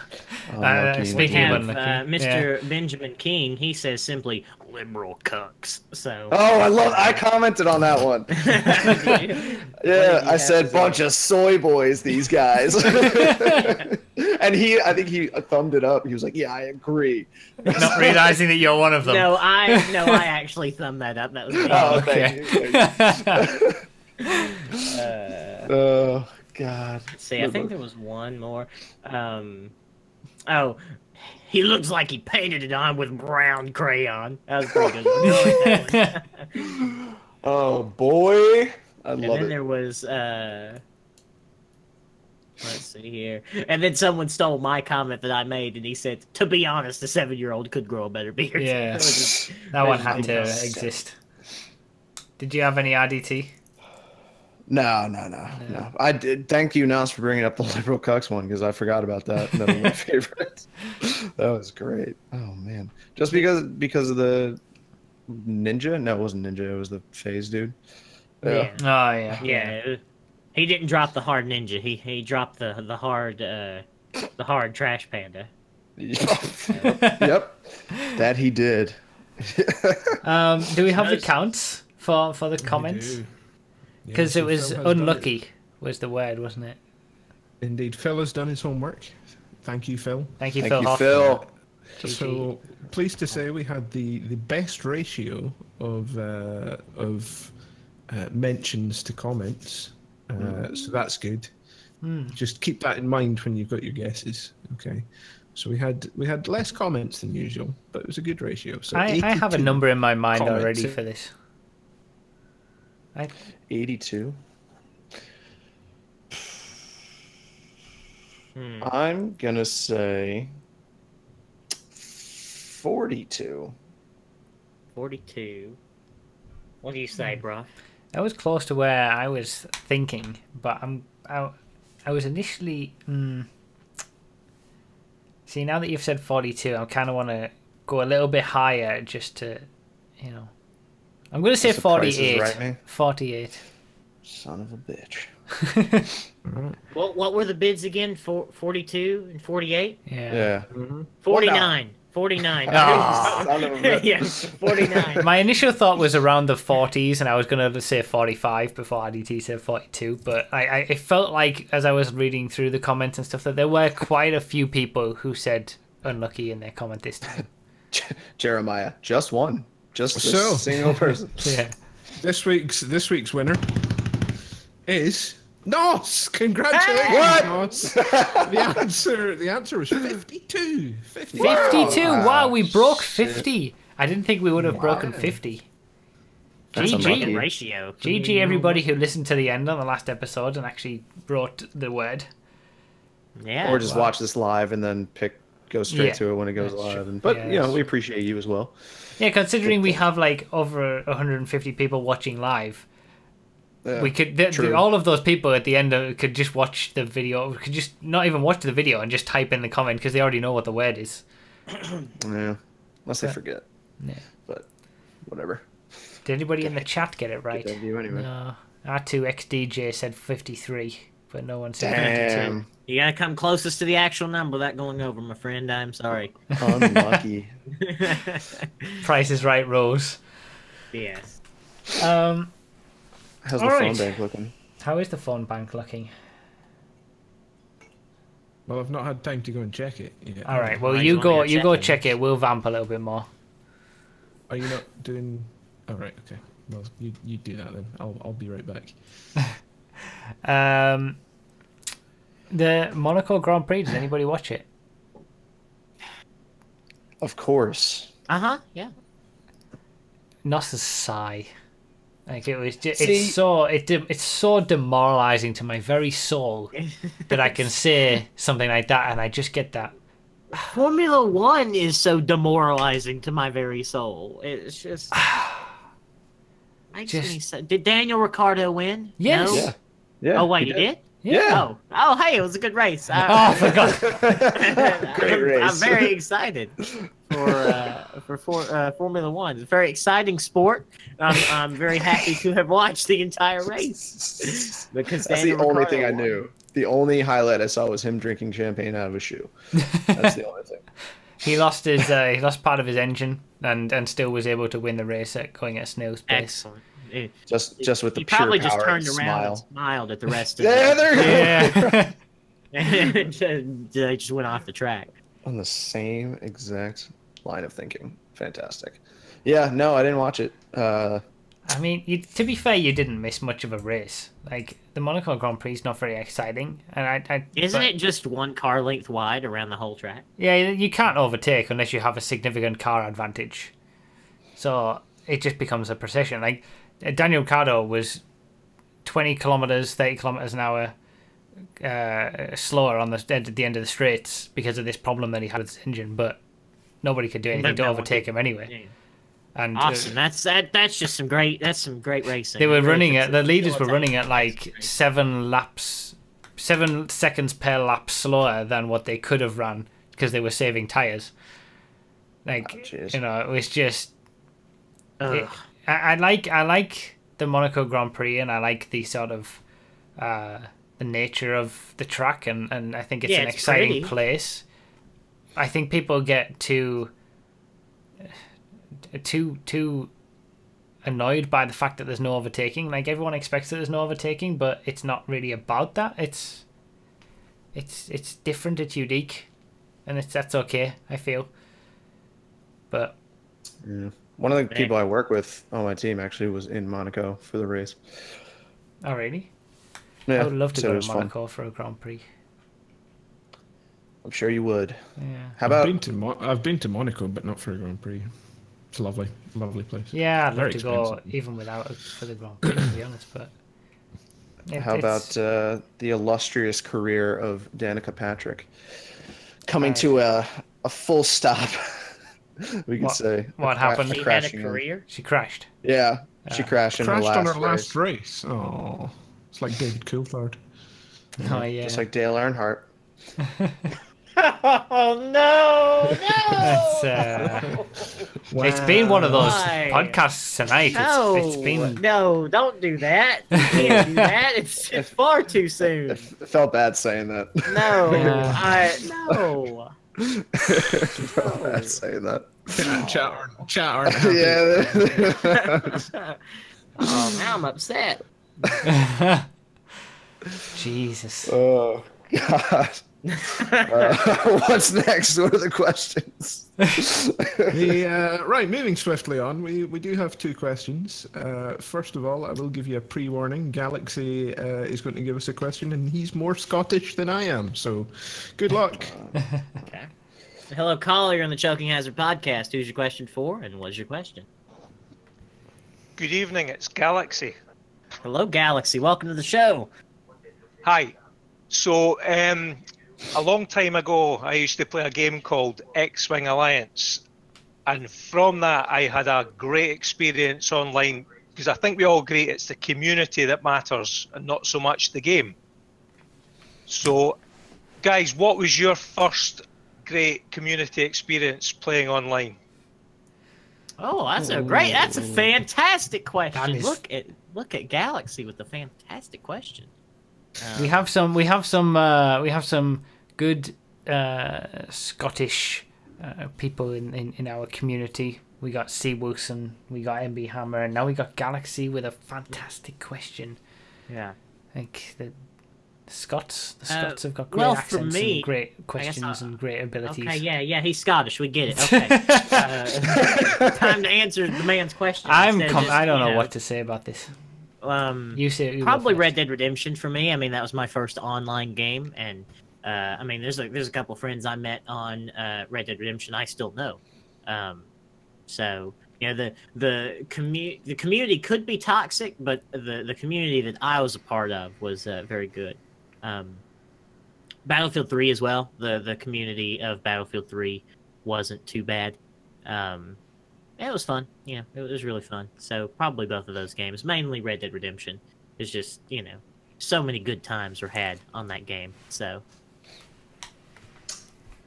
Yeah. Benjamin King, he says simply liberal cucks. So I commented on that one. Yeah, I said bunch of soy boys, these guys. And I think he thumbed it up. He was like, yeah, I agree. Not realizing that you're one of them. No, I actually thumbed that up. That was me. Oh, thank you. God. Let's see, I think there was one more. He looks like he painted it on with brown crayon. That was pretty good. Oh boy, I love it. And then there was. Let's see here. And then someone stole my comment that I made, and he said, "To be honest, a 7-year-old could grow a better beard." Yeah, that one had to exist. Did you have any RDT? No. I did. Thank you, Noss, for bringing up the liberal cucks one because I forgot about that. That was my favorite. That was great. Oh man, just because of the ninja? No, it wasn't ninja. It was the phase dude. Yeah. Oh yeah. Yeah. He didn't drop the hard ninja. He dropped the hard trash panda. Yep. That he did. Do we have the counts for the comments? Because it was unlucky, was the word, wasn't it? Indeed. Phil has done his homework. Thank you, Phil. Thank you, Phil. So, pleased to say we had the best ratio of mentions to comments. So that's good. Just keep that in mind when you've got your guesses. Okay. So we had less comments than usual, but it was a good ratio. So I have a number in my mind already for this. 82. I'm going to say 42. 42. What do you say, bro? That was close to where I was thinking, but I was initially... See, now that you've said 42, I kind of want to go a little bit higher just to, you know... I'm going to say 48. Right, 48. Son of a bitch. What were the bids again? 42 and 48? Yeah. Mm-hmm. 49. 49. Oh. Yeah, 49. My initial thought was around the 40s, and I was going to say 45 before RDT said 42, but it felt like, as I was reading through the comments and stuff, that there were quite a few people who said unlucky in their comment this time. Jeremiah, just one. Just a single person. Yeah. This week's winner is Noss. Congratulations, hey! Noss. The answer was 52. 52. Wow. Wow, we broke 50. Shit. I didn't think we would have broken 50. That's GG ratio. GG everybody who listened to the end on the last episode and actually brought the word. Yeah. Or just watch this live and then go straight to it when it goes live. And, but you know, we appreciate you as well. Yeah, considering we have like over 150 people watching live. We could all of those people at the end could just watch the video, could just not even watch the video and just type in the comment because they already know what the word is. Yeah, unless they forget. Yeah, but whatever. Did anybody in the chat get it right? Get that anyway. No, R2XDJ said 53, but no one said 52. You gotta come closest to the actual number without going over, my friend. I'm sorry. Unlucky. Price is Right, Rose. Yes. How's the phone bank looking? How is the phone bank looking? Well, I've not had time to go and check it yet. All right. Well, you go check it. We'll vamp a little bit more. Are you not doing? All right. Okay. Well, you do that then. I'll be right back. The Monaco Grand Prix. Does anybody watch it? Of course. Yeah. Noss a sigh. Like it was just, it's so demoralizing to my very soul that I can say something like that and I just get that. Formula One is so demoralizing to my very soul. It's just did Daniel Ricciardo win? Yes. No? Yeah. Oh wait, he did? Yeah. Oh hey, it was a good race. I forgot. Great race. I'm very excited for Formula One. It's a very exciting sport. I'm very happy to have watched the entire race. Because that's the only thing I knew. The only highlight I saw was him drinking champagne out of a shoe. That's the only thing. He lost his he lost part of his engine and still was able to win the race at going at snail's pace. Excellent. Just with the pure power. He probably just turned around and smiled at the rest of it. Yeah, there you go. They just went off the track. On the same exact line of thinking. Fantastic. Yeah, no, I didn't watch it. I mean, to be fair, you didn't miss much of a race. Like, the Monaco Grand Prix is not very exciting. And Isn't it just one car length wide around the whole track? Yeah, you can't overtake unless you have a significant car advantage. So it just becomes a procession. Like, Daniel Ricciardo was 20 kilometers, 30 kilometers an hour slower on at the end of the straights because of this problem that he had with his engine, but nobody could do anything to overtake him anyway. Yeah. And awesome, that's just some great. That's some great racing. They were running at the leaders were running at like 7 seconds per lap slower than what they could have run because they were saving tires. Like you know, it was just. I like the Monaco Grand Prix, and I like the sort of the nature of the track, and I think it's an exciting place. I think people get too annoyed by the fact that there's no overtaking. Like everyone expects that there's no overtaking, but it's not really about that. It's different. It's unique, and that's okay. I feel, but. Yeah. One of the people I work with on my team actually was in Monaco for the race. Oh, really? Yeah, I would love to go to Monaco for a Grand Prix. I'm sure you would. Yeah. How about I've been to Monaco, but not for a Grand Prix. It's a lovely, lovely place. Yeah, I'd love to go even for the Grand Prix, to be honest. But how about the illustrious career of Danica Patrick coming to a full stop? We could say what happened. She had a career. She crashed. Yeah, she crashed in her last race. Oh, it's like David Coulthard. Oh yeah, just like Dale Earnhardt. Oh no! Wow. It's been one of those podcasts tonight. No, it's been... no, don't do that. You can't do that. It's far too soon. It felt bad saying that. No, yeah. No. I say that. Chat. Yeah. Oh, now I'm upset. Jesus. Oh God. What's next? What are the questions? Right. Moving swiftly on. We do have two questions. First of all, I will give you a pre-warning. Galaxy is going to give us a question, and he's more Scottish than I am. So, good luck. Okay. Hello, caller. You're on the Choking Hazard Podcast. Who's your question for, and what's your question? Good evening. It's Galaxy. Hello, Galaxy. Welcome to the show. Hi. So, a long time ago, I used to play a game called X-Wing Alliance, and from that, I had a great experience online, because I think we all agree it's the community that matters and not so much the game. So, guys, what was your first great community experience playing online? Oh, that's a great, that's a fantastic question. Look at Galaxy with a fantastic question. We have some good Scottish people in our community. We got C. Wilson, we got MB Hammer, and now we got Galaxy with a fantastic question. Yeah, I think the Scots have got great accents and great questions and great abilities. Okay, yeah, he's Scottish. We get it. Okay, time to answer the man's question. I don't know what to say about this. You say probably Red Dead Redemption for me. I mean, that was my first online game, and I mean, there's a couple of friends I met on Red Dead Redemption I still know. So you know, the community could be toxic, but the community that I was a part of was very good. Battlefield 3 as well. The community of Battlefield 3 wasn't too bad. It was fun. Yeah, it was really fun. So probably both of those games, mainly Red Dead Redemption. It's just, you know, so many good times were had on that game. So,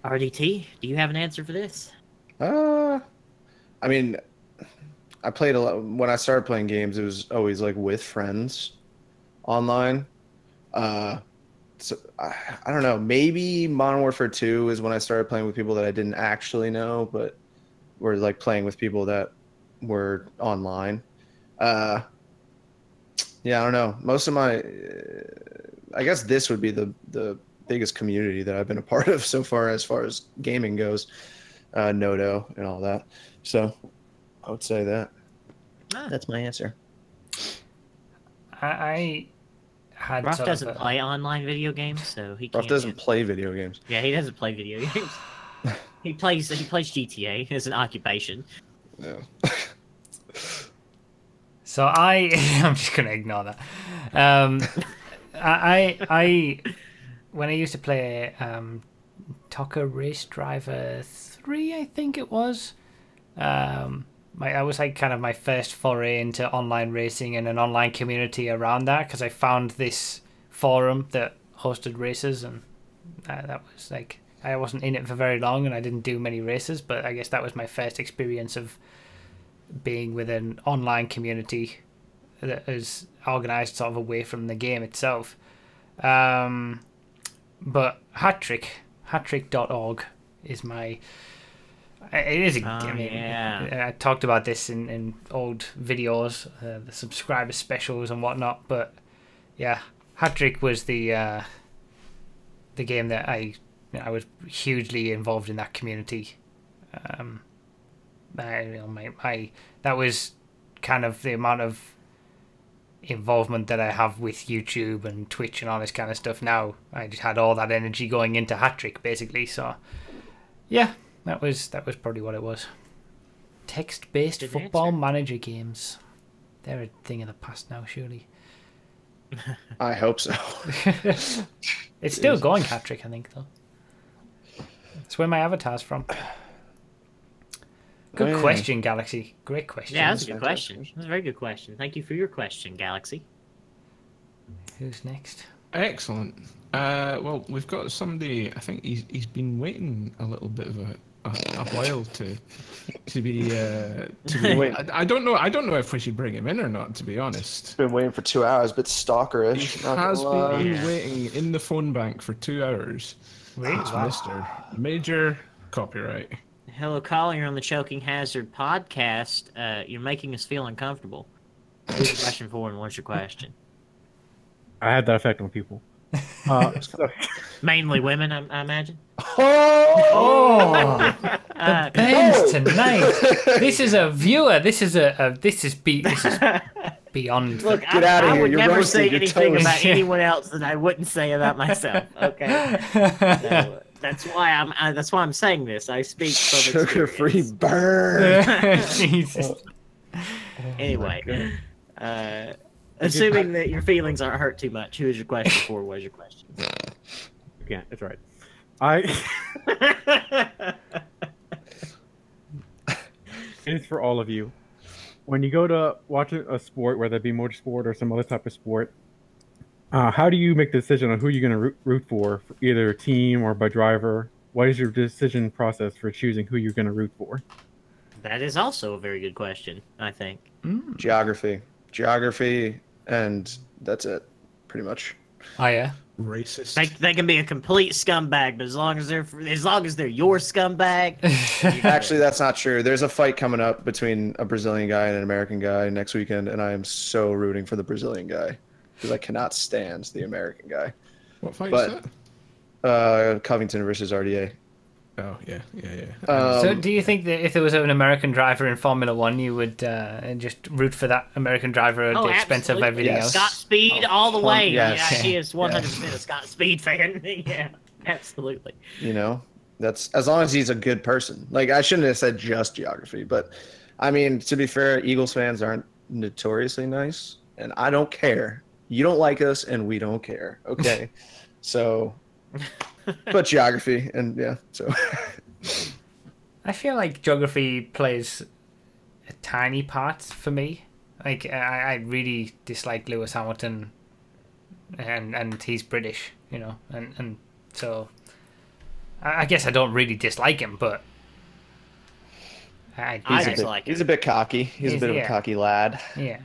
RDT, do you have an answer for this? I mean, I played a lot. When I started playing games, it was always like with friends online. So I don't know. Maybe Modern Warfare 2 is when I started playing with people that I didn't actually know, but were like playing with people that were online. Yeah, I don't know. Most of my, I guess this would be the biggest community that I've been a part of so far as gaming goes, Nodo and all that. So I would say that. That's my answer. I had. Brough doesn't play online video games, so he. Brough doesn't play video games. Yeah, he doesn't play video games. He plays GTA as an occupation. Yeah. So I'm just gonna ignore that. When I used to play Tucker Race Driver 3, I think it was. I was like kind of my first foray into online racing and an online community around that, because I found this forum that hosted races, and that was like. I wasn't in it for very long, and I didn't do many races, but I guess that was my first experience of being with an online community that is organised sort of away from the game itself. But Hattrick.org is my... It is a game. I mean, yeah. I talked about this in old videos, the subscriber specials and whatnot, but yeah, Hattrick was the game that I was hugely involved in that community. That was kind of the amount of involvement that I have with YouTube and Twitch and all this kind of stuff now. I just had all that energy going into Hattrick, basically. So, yeah, that was probably what it was. Text-based football manager games. They're a thing of the past now, surely. I hope so. It's still going, Hattrick, I think, though. That's where my avatar's from. Good question, Galaxy. Great question. Yeah, that's a good question. That's a very good question. Thank you for your question, Galaxy. Who's next? Excellent. Well, we've got somebody. I think he's been waiting a little bit of a while to be waiting. I don't know if we should bring him in or not. To be honest, he's been waiting for 2 hours, but stalkerish. He has been waiting in the phone bank for 2 hours. Thanks, Mister Major Copyright. Hello, Colin. You're on the Choking Hazard Podcast. You're making us feel uncomfortable. Who's question for and what's your question? I had that effect on people. Mainly women, I imagine. Oh! The bands tonight. This is a viewer. This is beyond. Look, get out of here. I would never say anything about anyone else that I wouldn't say about myself. Okay. So, that's why I'm saying this. I speak from sugar-free burn. Jesus. Anyway, assuming that your feelings aren't hurt too much, who is your question for? What is your question? Yeah, that's right. It's for all of you. When you go to watch a sport, whether it be motorsport or some other type of sport, how do you make the decision on who you're going to root for either a team or by driver? What is your decision process for choosing who you're going to root for? That is also a very good question, I think. Mm. Geography, and that's it, pretty much. Oh yeah, racist. They can be a complete scumbag, but as long as they're your scumbag. Actually, that's not true. There's a fight coming up between a Brazilian guy and an American guy next weekend, and I am so rooting for the Brazilian guy. Because I cannot stand the American guy. What fight is that? Covington versus RDA. Oh, yeah. So do you think that if there was an American driver in Formula One, you would just root for that American driver at the expense of everything else? Scott Speed all the way. Yes. Yeah, she is 100% a Scott Speed fan. Yeah, absolutely. You know, that's as long as he's a good person. Like, I shouldn't have said just geography, but, I mean, to be fair, Eagles fans aren't notoriously nice, and I don't care. You don't like us, and we don't care. Okay, so, but geography, and yeah, so. I feel like geography plays a tiny part for me. Like, I really dislike Lewis Hamilton, and he's British, you know, and so I guess I don't really dislike him, but I dislike him. He's a bit cocky. He's a bit of a cocky lad. Yeah.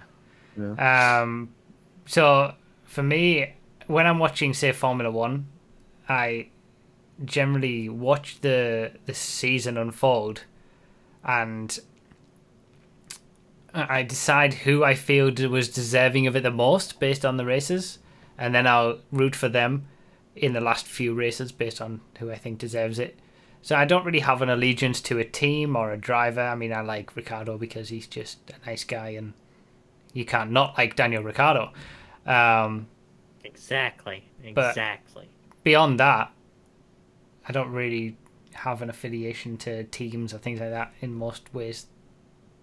So, for me, when I'm watching, say, Formula 1, I generally watch the season unfold, and I decide who I feel was deserving of it the most based on the races, and then I'll root for them in the last few races based on who I think deserves it. So I don't really have an allegiance to a team or a driver. I mean, I like Ricciardo because he's just a nice guy, and you can't not like Daniel Ricciardo. Exactly. Beyond that, I don't really have an affiliation to teams or things like that in most ways,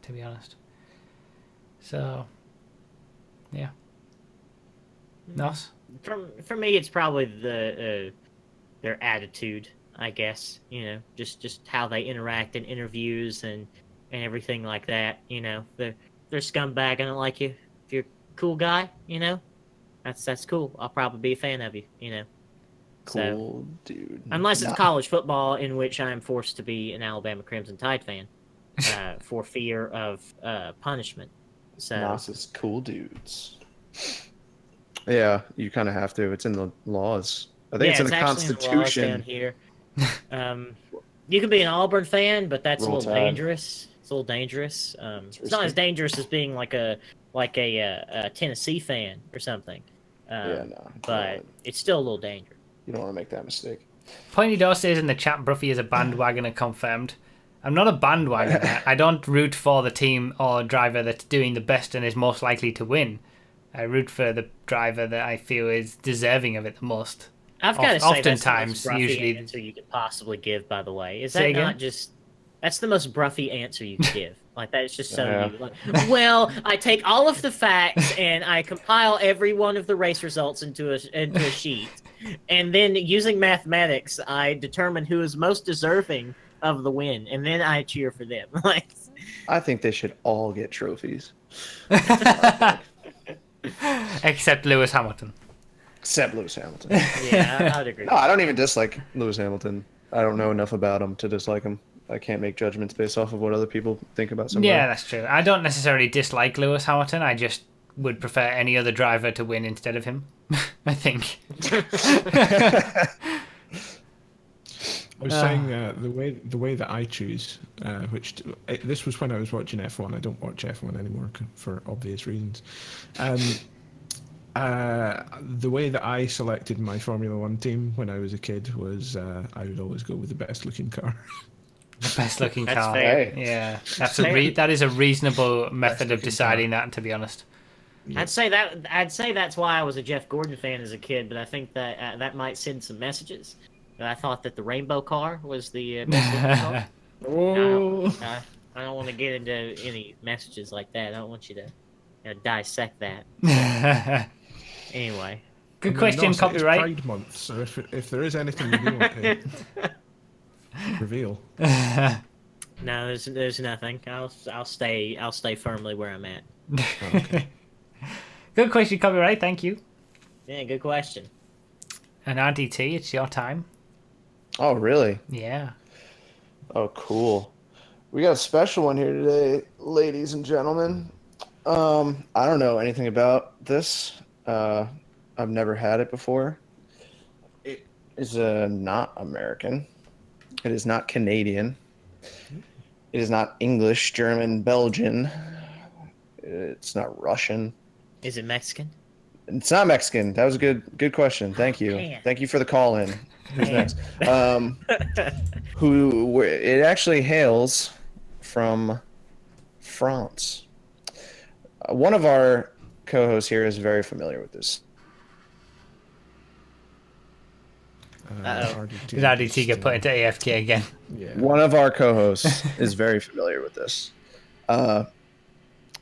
to be honest. So, yeah. Noss? For me, it's probably their attitude, I guess. You know, just how they interact in interviews and everything like that. You know, they're scumbag. I don't like you. If you're a cool guy, you know, that's cool. I'll probably be a fan of you, you know. Cool, so, dude. Unless it's college football, in which I am forced to be an Alabama Crimson Tide fan for fear of punishment. So Nosses cool dudes. Yeah, you kind of have to. It's in the laws. I think it's in the Constitution. In the laws down here. You can be an Auburn fan, but that's Roll a little Tide. Dangerous. A little dangerous. It's not as dangerous as being like a Tennessee fan or something. But it's still a little dangerous. You don't want to make that mistake. Pointy Door says in the chat, Broughy is a bandwagoner confirmed. I'm not a bandwagoner. I don't root for the team or driver that's doing the best and is most likely to win. I root for the driver that I feel is deserving of it the most. I've got to say, oftentimes, that's usually answer you could possibly give. By the way, is that not just? That's the most Broughy answer you can give. Like, that is just so like, well, I take all of the facts and I compile every one of the race results into a sheet. And then, using mathematics, I determine who is most deserving of the win. And then I cheer for them. Like, I think they should all get trophies. Except Lewis Hamilton. Except Lewis Hamilton. Yeah, I would agree. No, I don't even dislike Lewis Hamilton. I don't know enough about him to dislike him. I can't make judgments based off of what other people think about somebody. Yeah, that's true. I don't necessarily dislike Lewis Hamilton. I just would prefer any other driver to win instead of him, I think. I was saying the way that I choose, this was when I was watching F1. I don't watch F1 anymore for obvious reasons. The way that I selected my Formula One team when I was a kid was I would always go with the best looking car. The best looking car. Fair. Yeah, that's that is a reasonable method of deciding that, to be honest. Yeah. I'd say that's why I was a Jeff Gordon fan as a kid, but I think that that might send some messages. I thought that the rainbow car was the best looking car. No, I don't want to get into any messages like that. I don't want you to dissect that. Anyway. Good question, copyright. It's Pride Month, so if there is anything you want to reveal. No, there's nothing. I'll stay firmly where I'm at. Okay. Good question, copyright. Thank you. Yeah, good question. And RDT, it's your time. Oh, really? Yeah. Oh, cool. We got a special one here today, ladies and gentlemen. I don't know anything about this. I've never had it before. It is not American. It is not Canadian. It is not English, German, Belgian. It's not Russian. Is it Mexican? It's not Mexican. That was a good question. Thank you. Man. Thank you for the call in. Who's next? It actually hails from France. One of our co-hosts here is very familiar with this. Did RDT get put into AFK again? Yeah. One of our co-hosts is very familiar with this.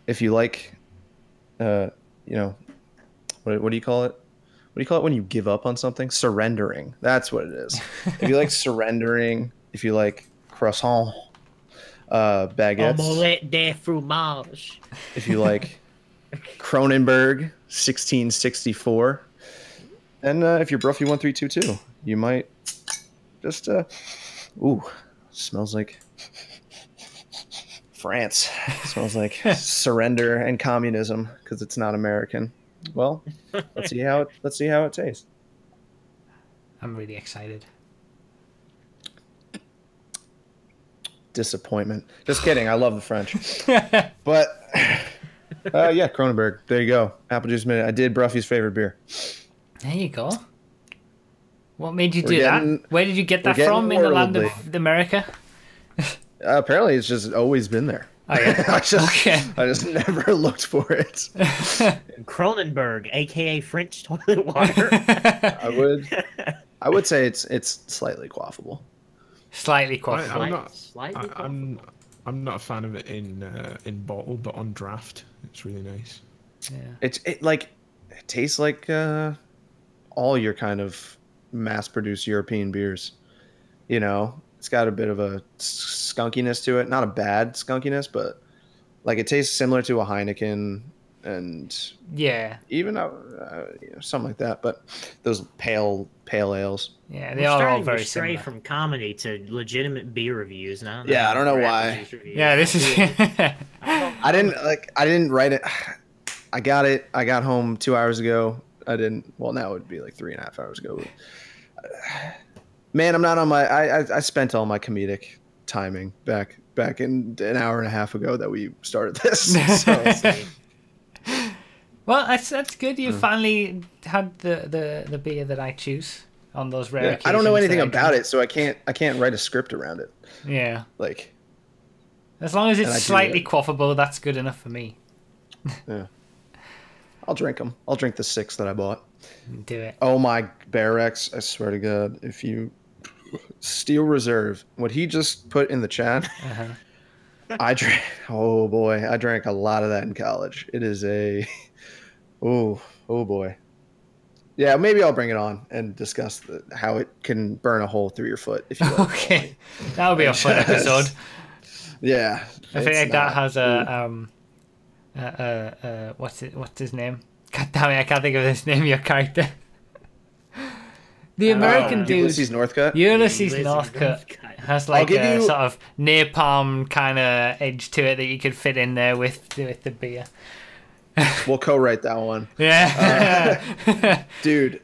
If you like, you know, what do you call it? What do you call it when you give up on something? Surrendering. That's what it is. If you like surrendering, if you like croissant, baguettes. Omelette de fromage. If you like Cronenberg 1664. And if you're Broughy1322, you might just ooh, smells like France. Smells like surrender and communism because it's not American. Well, let's see how it tastes. I'm really excited. Disappointment. Just kidding. I love the French. But yeah, Cronenberg. There you go. Apple Juice Minute. I did Broughy's favorite beer. There you go. What made you do that? Where did you get that from? In the land of America? Apparently, it's just always been there. Oh, yeah. I just never looked for it. Cronenberg, aka French toilet water. I would say it's slightly quaffable. Slightly quaffable. I'm not a fan of it in bottle, but on draft, it's really nice. Yeah. It tastes like all your kind of mass-produced European beers. You know, it's got a bit of a skunkiness to it. Not a bad skunkiness, but like it tastes similar to a Heineken and yeah, even you know, something like that. But those pale ales. Yeah, they are all very stray similar. From comedy to legitimate beer reviews now. Yeah, I don't know why. Yeah, this is. I didn't write it. I got it. I got home 2 hours ago. I didn't. Well, now it would be like 3.5 hours ago. Man, I'm not on my. I spent all my comedic timing back in an hour and a half ago that we started this. So. Well, that's good. You finally had the beer that I choose on those rare occasions. I don't know anything about it, so I can't write a script around it. Yeah. Like. As long as it's slightly quaffable, that's good enough for me. Yeah. I'll drink them. I'll drink the 6 that I bought. Do it. Oh, my Barrex. I swear to God, if you Steel Reserve, what he just put in the chat, I drank. Oh, boy. I drank a lot of that in college. It is a. Oh, boy. Yeah, maybe I'll bring it on and discuss how it can burn a hole through your foot. If you okay. That'll be a fun episode. Yeah. I think like that has a. What's his name? God damn it, I can't think of his name. Your character. The American dude, Ulysses Northcutt. Ulysses Northcutt has like a sort of napalm kind of edge to it that you could fit in there with the beer. We'll co-write that one. Yeah, dude.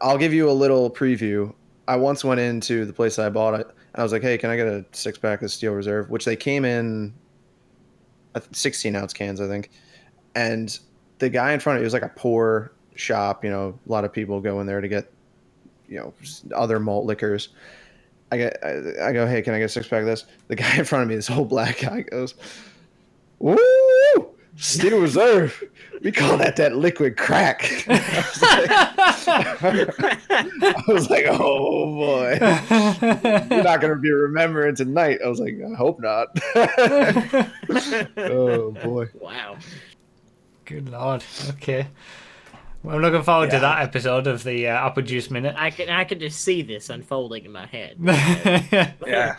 I'll give you a little preview. I once went into the place I bought it, and I was like, "Hey, can I get a six-pack of Steel Reserve?" Which they came in 16-ounce cans, I think. And the guy in front of it was like a poor shop. You know, a lot of people go in there to get, you know, other malt liquors. I go, "Hey, can I get a six-pack of this?" The guy in front of me, this whole black guy, goes, "Woo! Steel Reserve. We call that liquid crack." I was like, oh boy, you're not going to be remembering tonight. I was like, I hope not. Oh boy. Wow. Good Lord. Okay. Well, I'm looking forward to that episode of the Apple Juice Minute. I can just see this unfolding in my head. Yeah.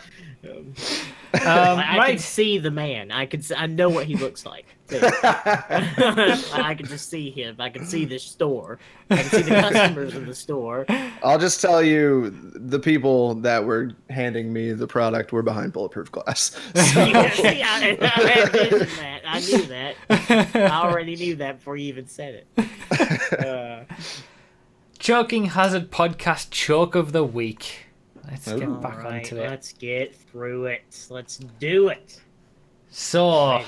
I can see the man. I know what he looks like. I can just see him. I can see this store. I can see the customers in the store. I'll just tell you, the people that were handing me the product were behind bulletproof glass. So. Yeah, see, I knew that. I already knew that before you even said it. Choking Hazard Podcast Choke of the Week. Let's get back onto it. Let's get through it. Let's do it. So,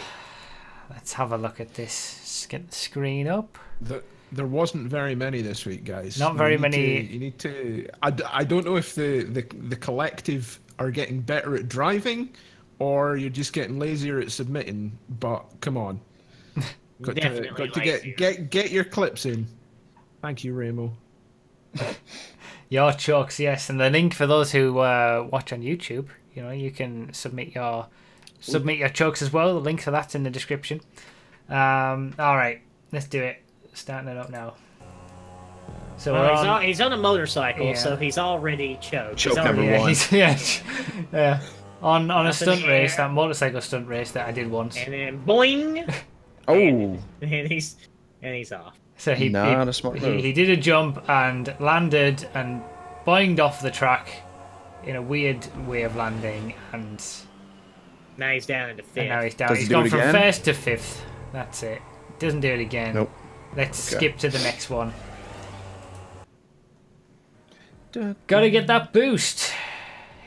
let's have a look at this. Let's get the screen up. There wasn't very many this week, guys. Not very many. You need to. I don't know if the collective are getting better at driving, or you're just getting lazier at submitting. But come on, got to get your clips in. Thank you, Ramo. Your chokes, yes, and the link for those who watch on YouTube, you know, you can submit your chokes as well. The link to that's in the description. All right, let's do it. Starting it up now. So he's on a motorcycle, so he's already choked. Choke number one. Yeah, on a stunt race, that motorcycle stunt race that I did once. And then boing. Oh. And he's off. So he did a jump and landed and boinged off the track in a weird way of landing, and now he's down into fifth. Now he's down. He's gone from first to fifth. That's it. Doesn't do it again. Nope. Let's skip to the next one. Gotta get that boost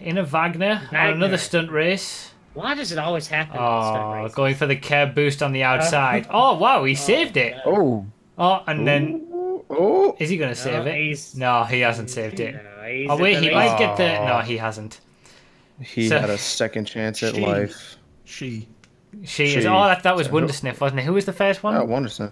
in a Wagner. On another stunt race. Why does it always happen? Oh, going for the curb boost on the outside. Oh wow, he saved it. Oh. Oh, and then is he going to save it? No, he hasn't saved it. Oh wait, he might get the. No, he hasn't. He had a second chance at life. She is. Oh, that was Wondersniff, wasn't it? Who was the first one? Wondersniff.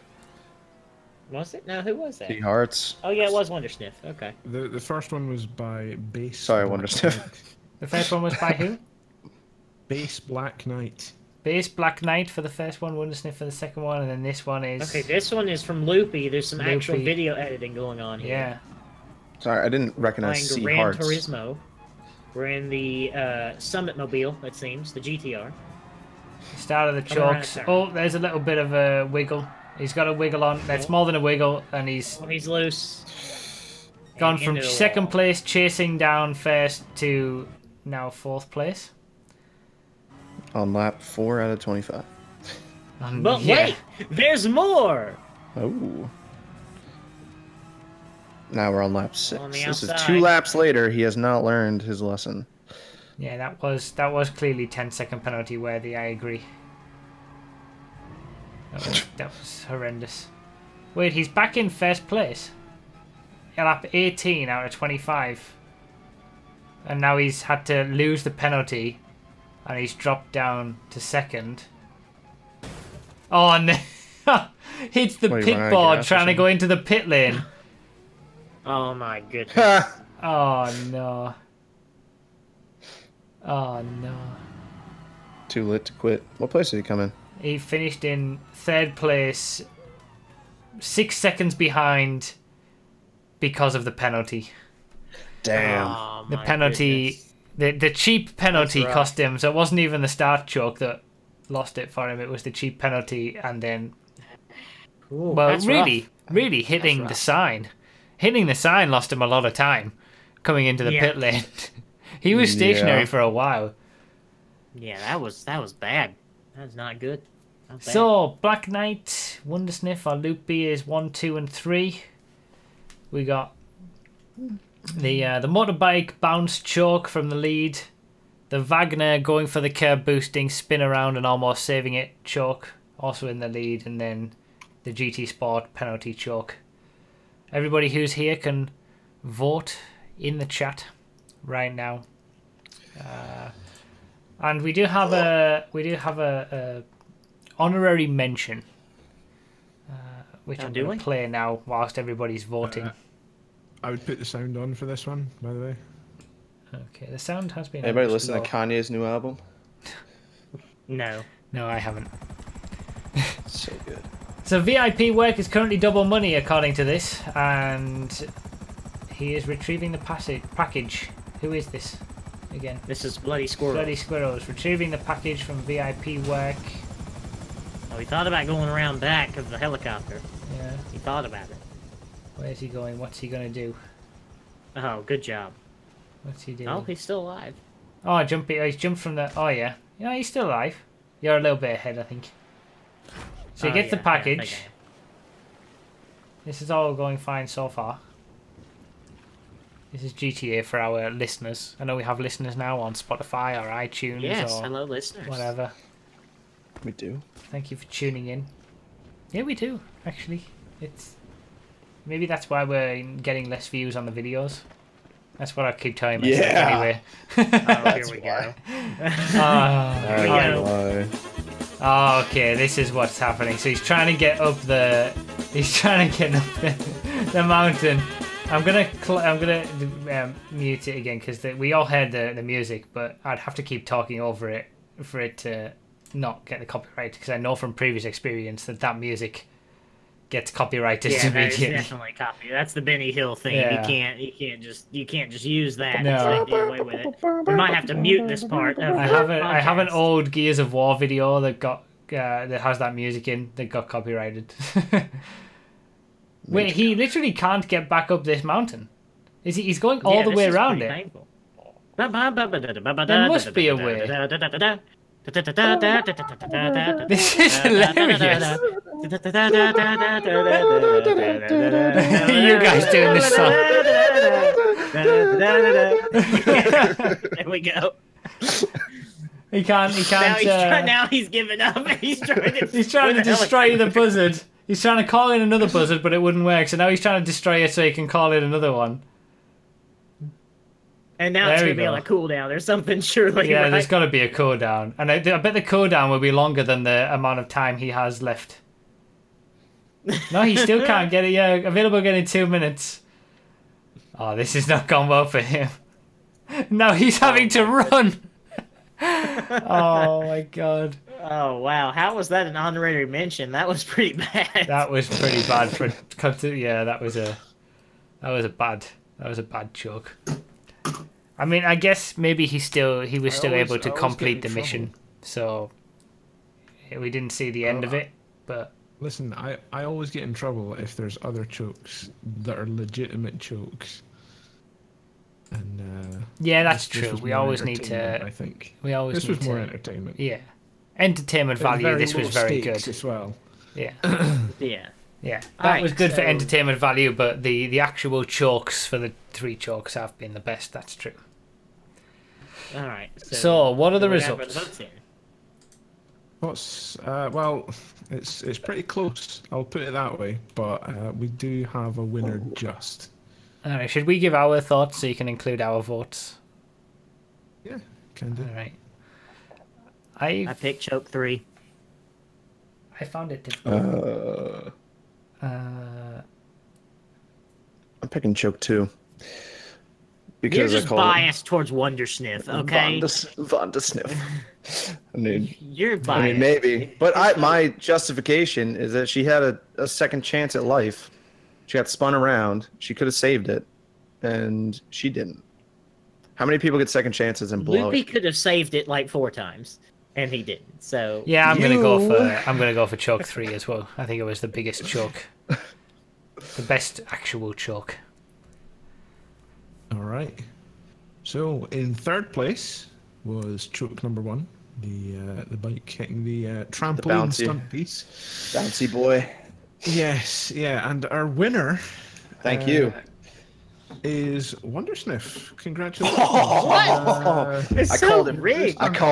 Was it? No, who was that? Sea Hearts. Oh yeah, it was Wondersniff. Okay. The first one was by Base. Sorry, Wondersniff. The first one was by who? Base Black Knight. Base Black Knight for the first one, Wondersniff for the second one, and then this one is... Okay, this one is from Loopy. There's some actual video editing going on here. Yeah. Sorry, I didn't recognize Sea Hearts. Gran Turismo. We're in the Summit Mobile, it seems, the GTR. Start of the chokes. Oh, there's a little bit of a wiggle. He's got a wiggle on. That's more than a wiggle, and he's... Well, he's loose. Gone from second place, chasing down first, to now fourth place. On lap 4 out of 25. But wait, there's more. Oh. Now we're on lap 6. On this is 2 laps later. He has not learned his lesson. Yeah, that was clearly 10-second penalty worthy. I agree. That was horrendous. Wait, he's back in first place. Lap 18 out of 25. And now he's had to lose the penalty. And he's dropped down to second. Oh, no. Hits the pit board trying to go into the pit lane. Oh, my goodness. Oh, no. Oh, no. Too late to quit. What place did he come in? He finished in third place, 6 seconds behind because of the penalty. Damn. Oh, the penalty... Goodness. The cheap penalty cost him, so it wasn't even the start choke that lost it for him. It was the cheap penalty, and then, really hitting the sign lost him a lot of time. coming into the pit lane. He was stationary for a while. Yeah, that was bad. That was not good. Not bad. So Black Knight, Wondersniff, our loot beers 1, 2, and 3. We got the motorbike bounce choke from the lead, the Wagner going for the curb boosting spin around and almost saving it choke, also in the lead, and then the GT Sport penalty choke. Everybody who's here can vote in the chat right now, and we do have a honorary mention, which I'm going to play now whilst everybody's voting. I would put the sound on for this one, by the way. Okay, the sound has been... Anybody listen to Kanye's new album? No. No, I haven't. So good. So VIP work is currently double money, according to this, and he is retrieving the package. Who is this again? This is Bloody Squirrel. Bloody Squirrel's retrieving the package from VIP work. Oh, he thought about going around back of the helicopter. Yeah. He thought about it. Where's he going? What's he going to do? Oh, good job. What's he doing? Oh, he's still alive. Oh, jumpy! Oh, he's jumped from the... Oh, yeah. Yeah, he's still alive. You're a little bit ahead, I think. So he gets the package. This is all going fine so far. This is GTA for our listeners. I know we have listeners now on Spotify or iTunes. Yes, or hello listeners. Whatever. We do. Thank you for tuning in. Yeah, we do, actually. It's... Maybe that's why we're getting less views on the videos. That's what I keep telling myself anyway. Oh, here we go. Oh, okay, this is what's happening. So he's trying to get up the... He's trying to get up the mountain. I'm gonna mute it again because we all heard the music, but I'd have to keep talking over it for it to not get the copyright, because I know from previous experience that music gets copyrighted immediately. Yeah, definitely copyright. That's the Benny Hill thing. Yeah. You can't just use that. No. Get away with it. We might have to mute this part. I have an old Gears of War video that got that has that music in that got copyrighted. Wait, he literally can't get back up this mountain. Is he? He's going all the way around it. There must be a way. This is hilarious. You guys doing this song? There we go. He can't. Now he's giving up. He's trying to destroy the buzzard. He's trying to call in another buzzard, but it wouldn't work. So now he's trying to destroy it so he can call in another one. And now it's going to be on a cooldown or something, surely. Yeah, right? There's got to be a cooldown. And I bet the cooldown will be longer than the amount of time he has left. No, he still can't get it. Yeah, available again in 2 minutes. Oh, this has not gone well for him. Now he's having to run. Oh, my God. Oh, wow. How was that an honorary mention? That was pretty bad. That was pretty bad. Yeah, that was a bad joke. I mean, I guess maybe he was still able to complete the mission, so we didn't see the end of it. But listen, I always get in trouble if there's other chokes that are legitimate chokes. And yeah, that's true. We always need to. I think we always. This was more entertainment. Yeah, entertainment value. This was very good as well. Yeah. Yeah. Yeah, that was good for entertainment value, but the actual chokes for the 3 chokes have been the best. That's true. All right. So what are the results? What's well, it's pretty close. I'll put it that way, but we do have a winner just. All right. Should we give our thoughts so you can include our votes? Yeah, can do. All right. I picked choke 3. I found it difficult. I'm picking choke 2. Because you're just biased towards Wondersniff, okay? Wondersniff. I mean, you're biased. I mean, maybe. But my justification is that she had a second chance at life. She got spun around. She could have saved it, and she didn't. How many people get second chances and blow it? Loopy could have saved it like 4 times. And he didn't. So yeah, I'm gonna go for choke 3 as well. I think it was the biggest choke, the best actual choke. All right. So in third place was choke number one, the bike hitting the trampoline stunt piece. Bouncy boy. Yes, yeah, and our winner. Thank you. Is Wondersniff. Congratulations. Oh, what? It's I called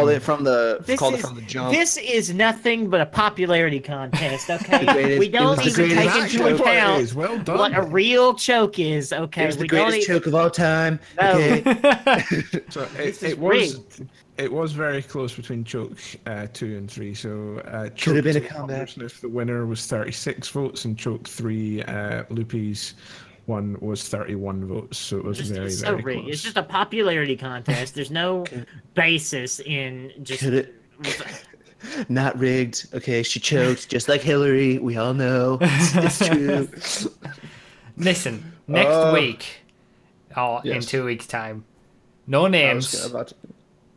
it from the jump. This is nothing but a popularity contest, okay? Greatest, we don't even take into account what a real choke is, okay? It was the greatest choke of all time. No. Okay. So it was very close between choke 2 and 3, so could have been a combat. Wondersniff, the winner, was 36 votes, and choke 3, Loopy's one, was 31 votes, so it was very, very close. It's just a popularity contest. There's no basis in just... Not rigged. Okay, she choked, just like Hillary. We all know. It's true. Listen, next week, in 2 weeks' time, no names,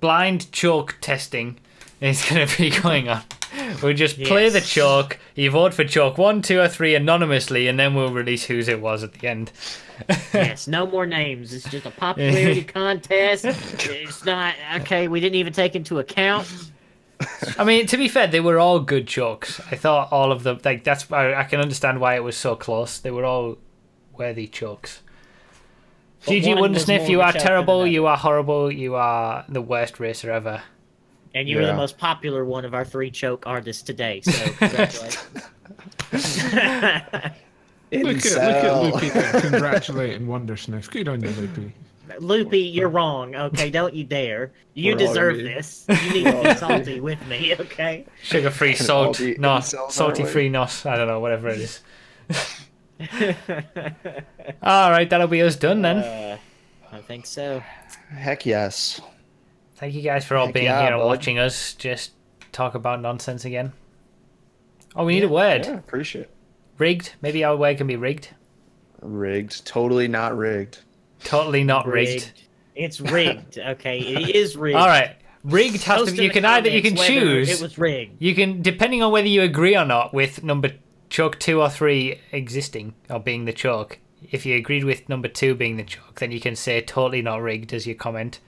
blind chalk testing is going to be going on. We'll just play the chalk. You vote for chalk 1, 2, or 3 anonymously, and then we'll release whose it was at the end. Yes, no more names. It's just a popularity contest. It's not okay. We didn't even take into account. I mean, to be fair, they were all good chalks. I thought all of them. Like I can understand why it was so close. They were all worthy chalks. GG Wondersniff, you are terrible. You are horrible. You are the worst racer ever. And you were the most popular one of our 3 choke artists today, so congratulations. look at Loopy congratulating Wondersniff. Good on you, Loopy. Loopy, you're wrong, okay? Don't you dare. You deserve this. You need to be salty with me, okay? Sugar-free salt, Noss. Salty-free Noss. I don't know, whatever it is. Alright, that'll be us done then. I think so. Heck yes. Thank you guys for all being here and watching us just talk about nonsense again. Oh, we need a word. Yeah, appreciate it. Rigged. Maybe our word can be rigged. Rigged. Totally not rigged. Totally not rigged. It's rigged. Okay, it is rigged. All right. Rigged has to be. You can either choose. It was rigged. You can, depending on whether you agree or not with number choke 2 or 3 existing or being the choke. If you agreed with number 2 being the choke, then you can say totally not rigged as your comment.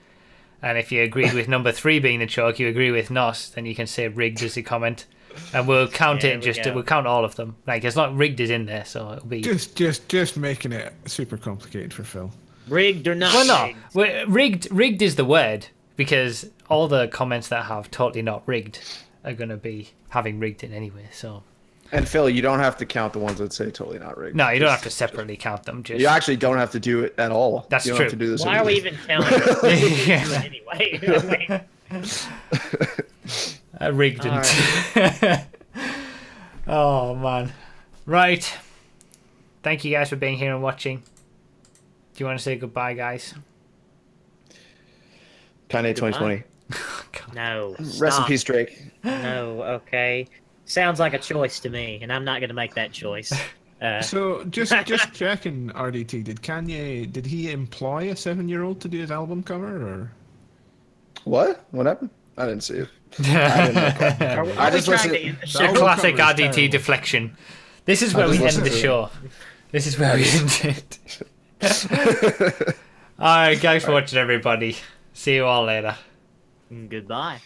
And if you agreed with number 3 being the chalk, you agree with Noss, then you can say rigged as a comment, and we'll count it. We'll count all of them. Like it's not rigged is in there, so it'll be just making it super complicated for Phil. Rigged or not? Well, no, rigged. Rigged is the word because all the comments that have totally not rigged are gonna be having rigged in anyway. So. And Phil, you don't have to count the ones that say totally not rigged. No, you don't have to separately count them. Just... You actually don't have to do it at all. That's true. Don't have to do this Why anyway. Are we even counting anyway? I rigged it. Right. Oh, man. Right. Thank you guys for being here and watching. Do you want to say goodbye, guys? Kanye 2020. No. Stop. Rest in peace, Drake. No, okay. Sounds like a choice to me, and I'm not going to make that choice. So just checking, RDT, did he employ a 7-year-old to do his album cover, or what? What happened? I didn't see it. I just listened. The classic RDT deflection. This is where we end the show. This is where we end it. All right, thanks for watching, everybody. See you all later. Goodbye.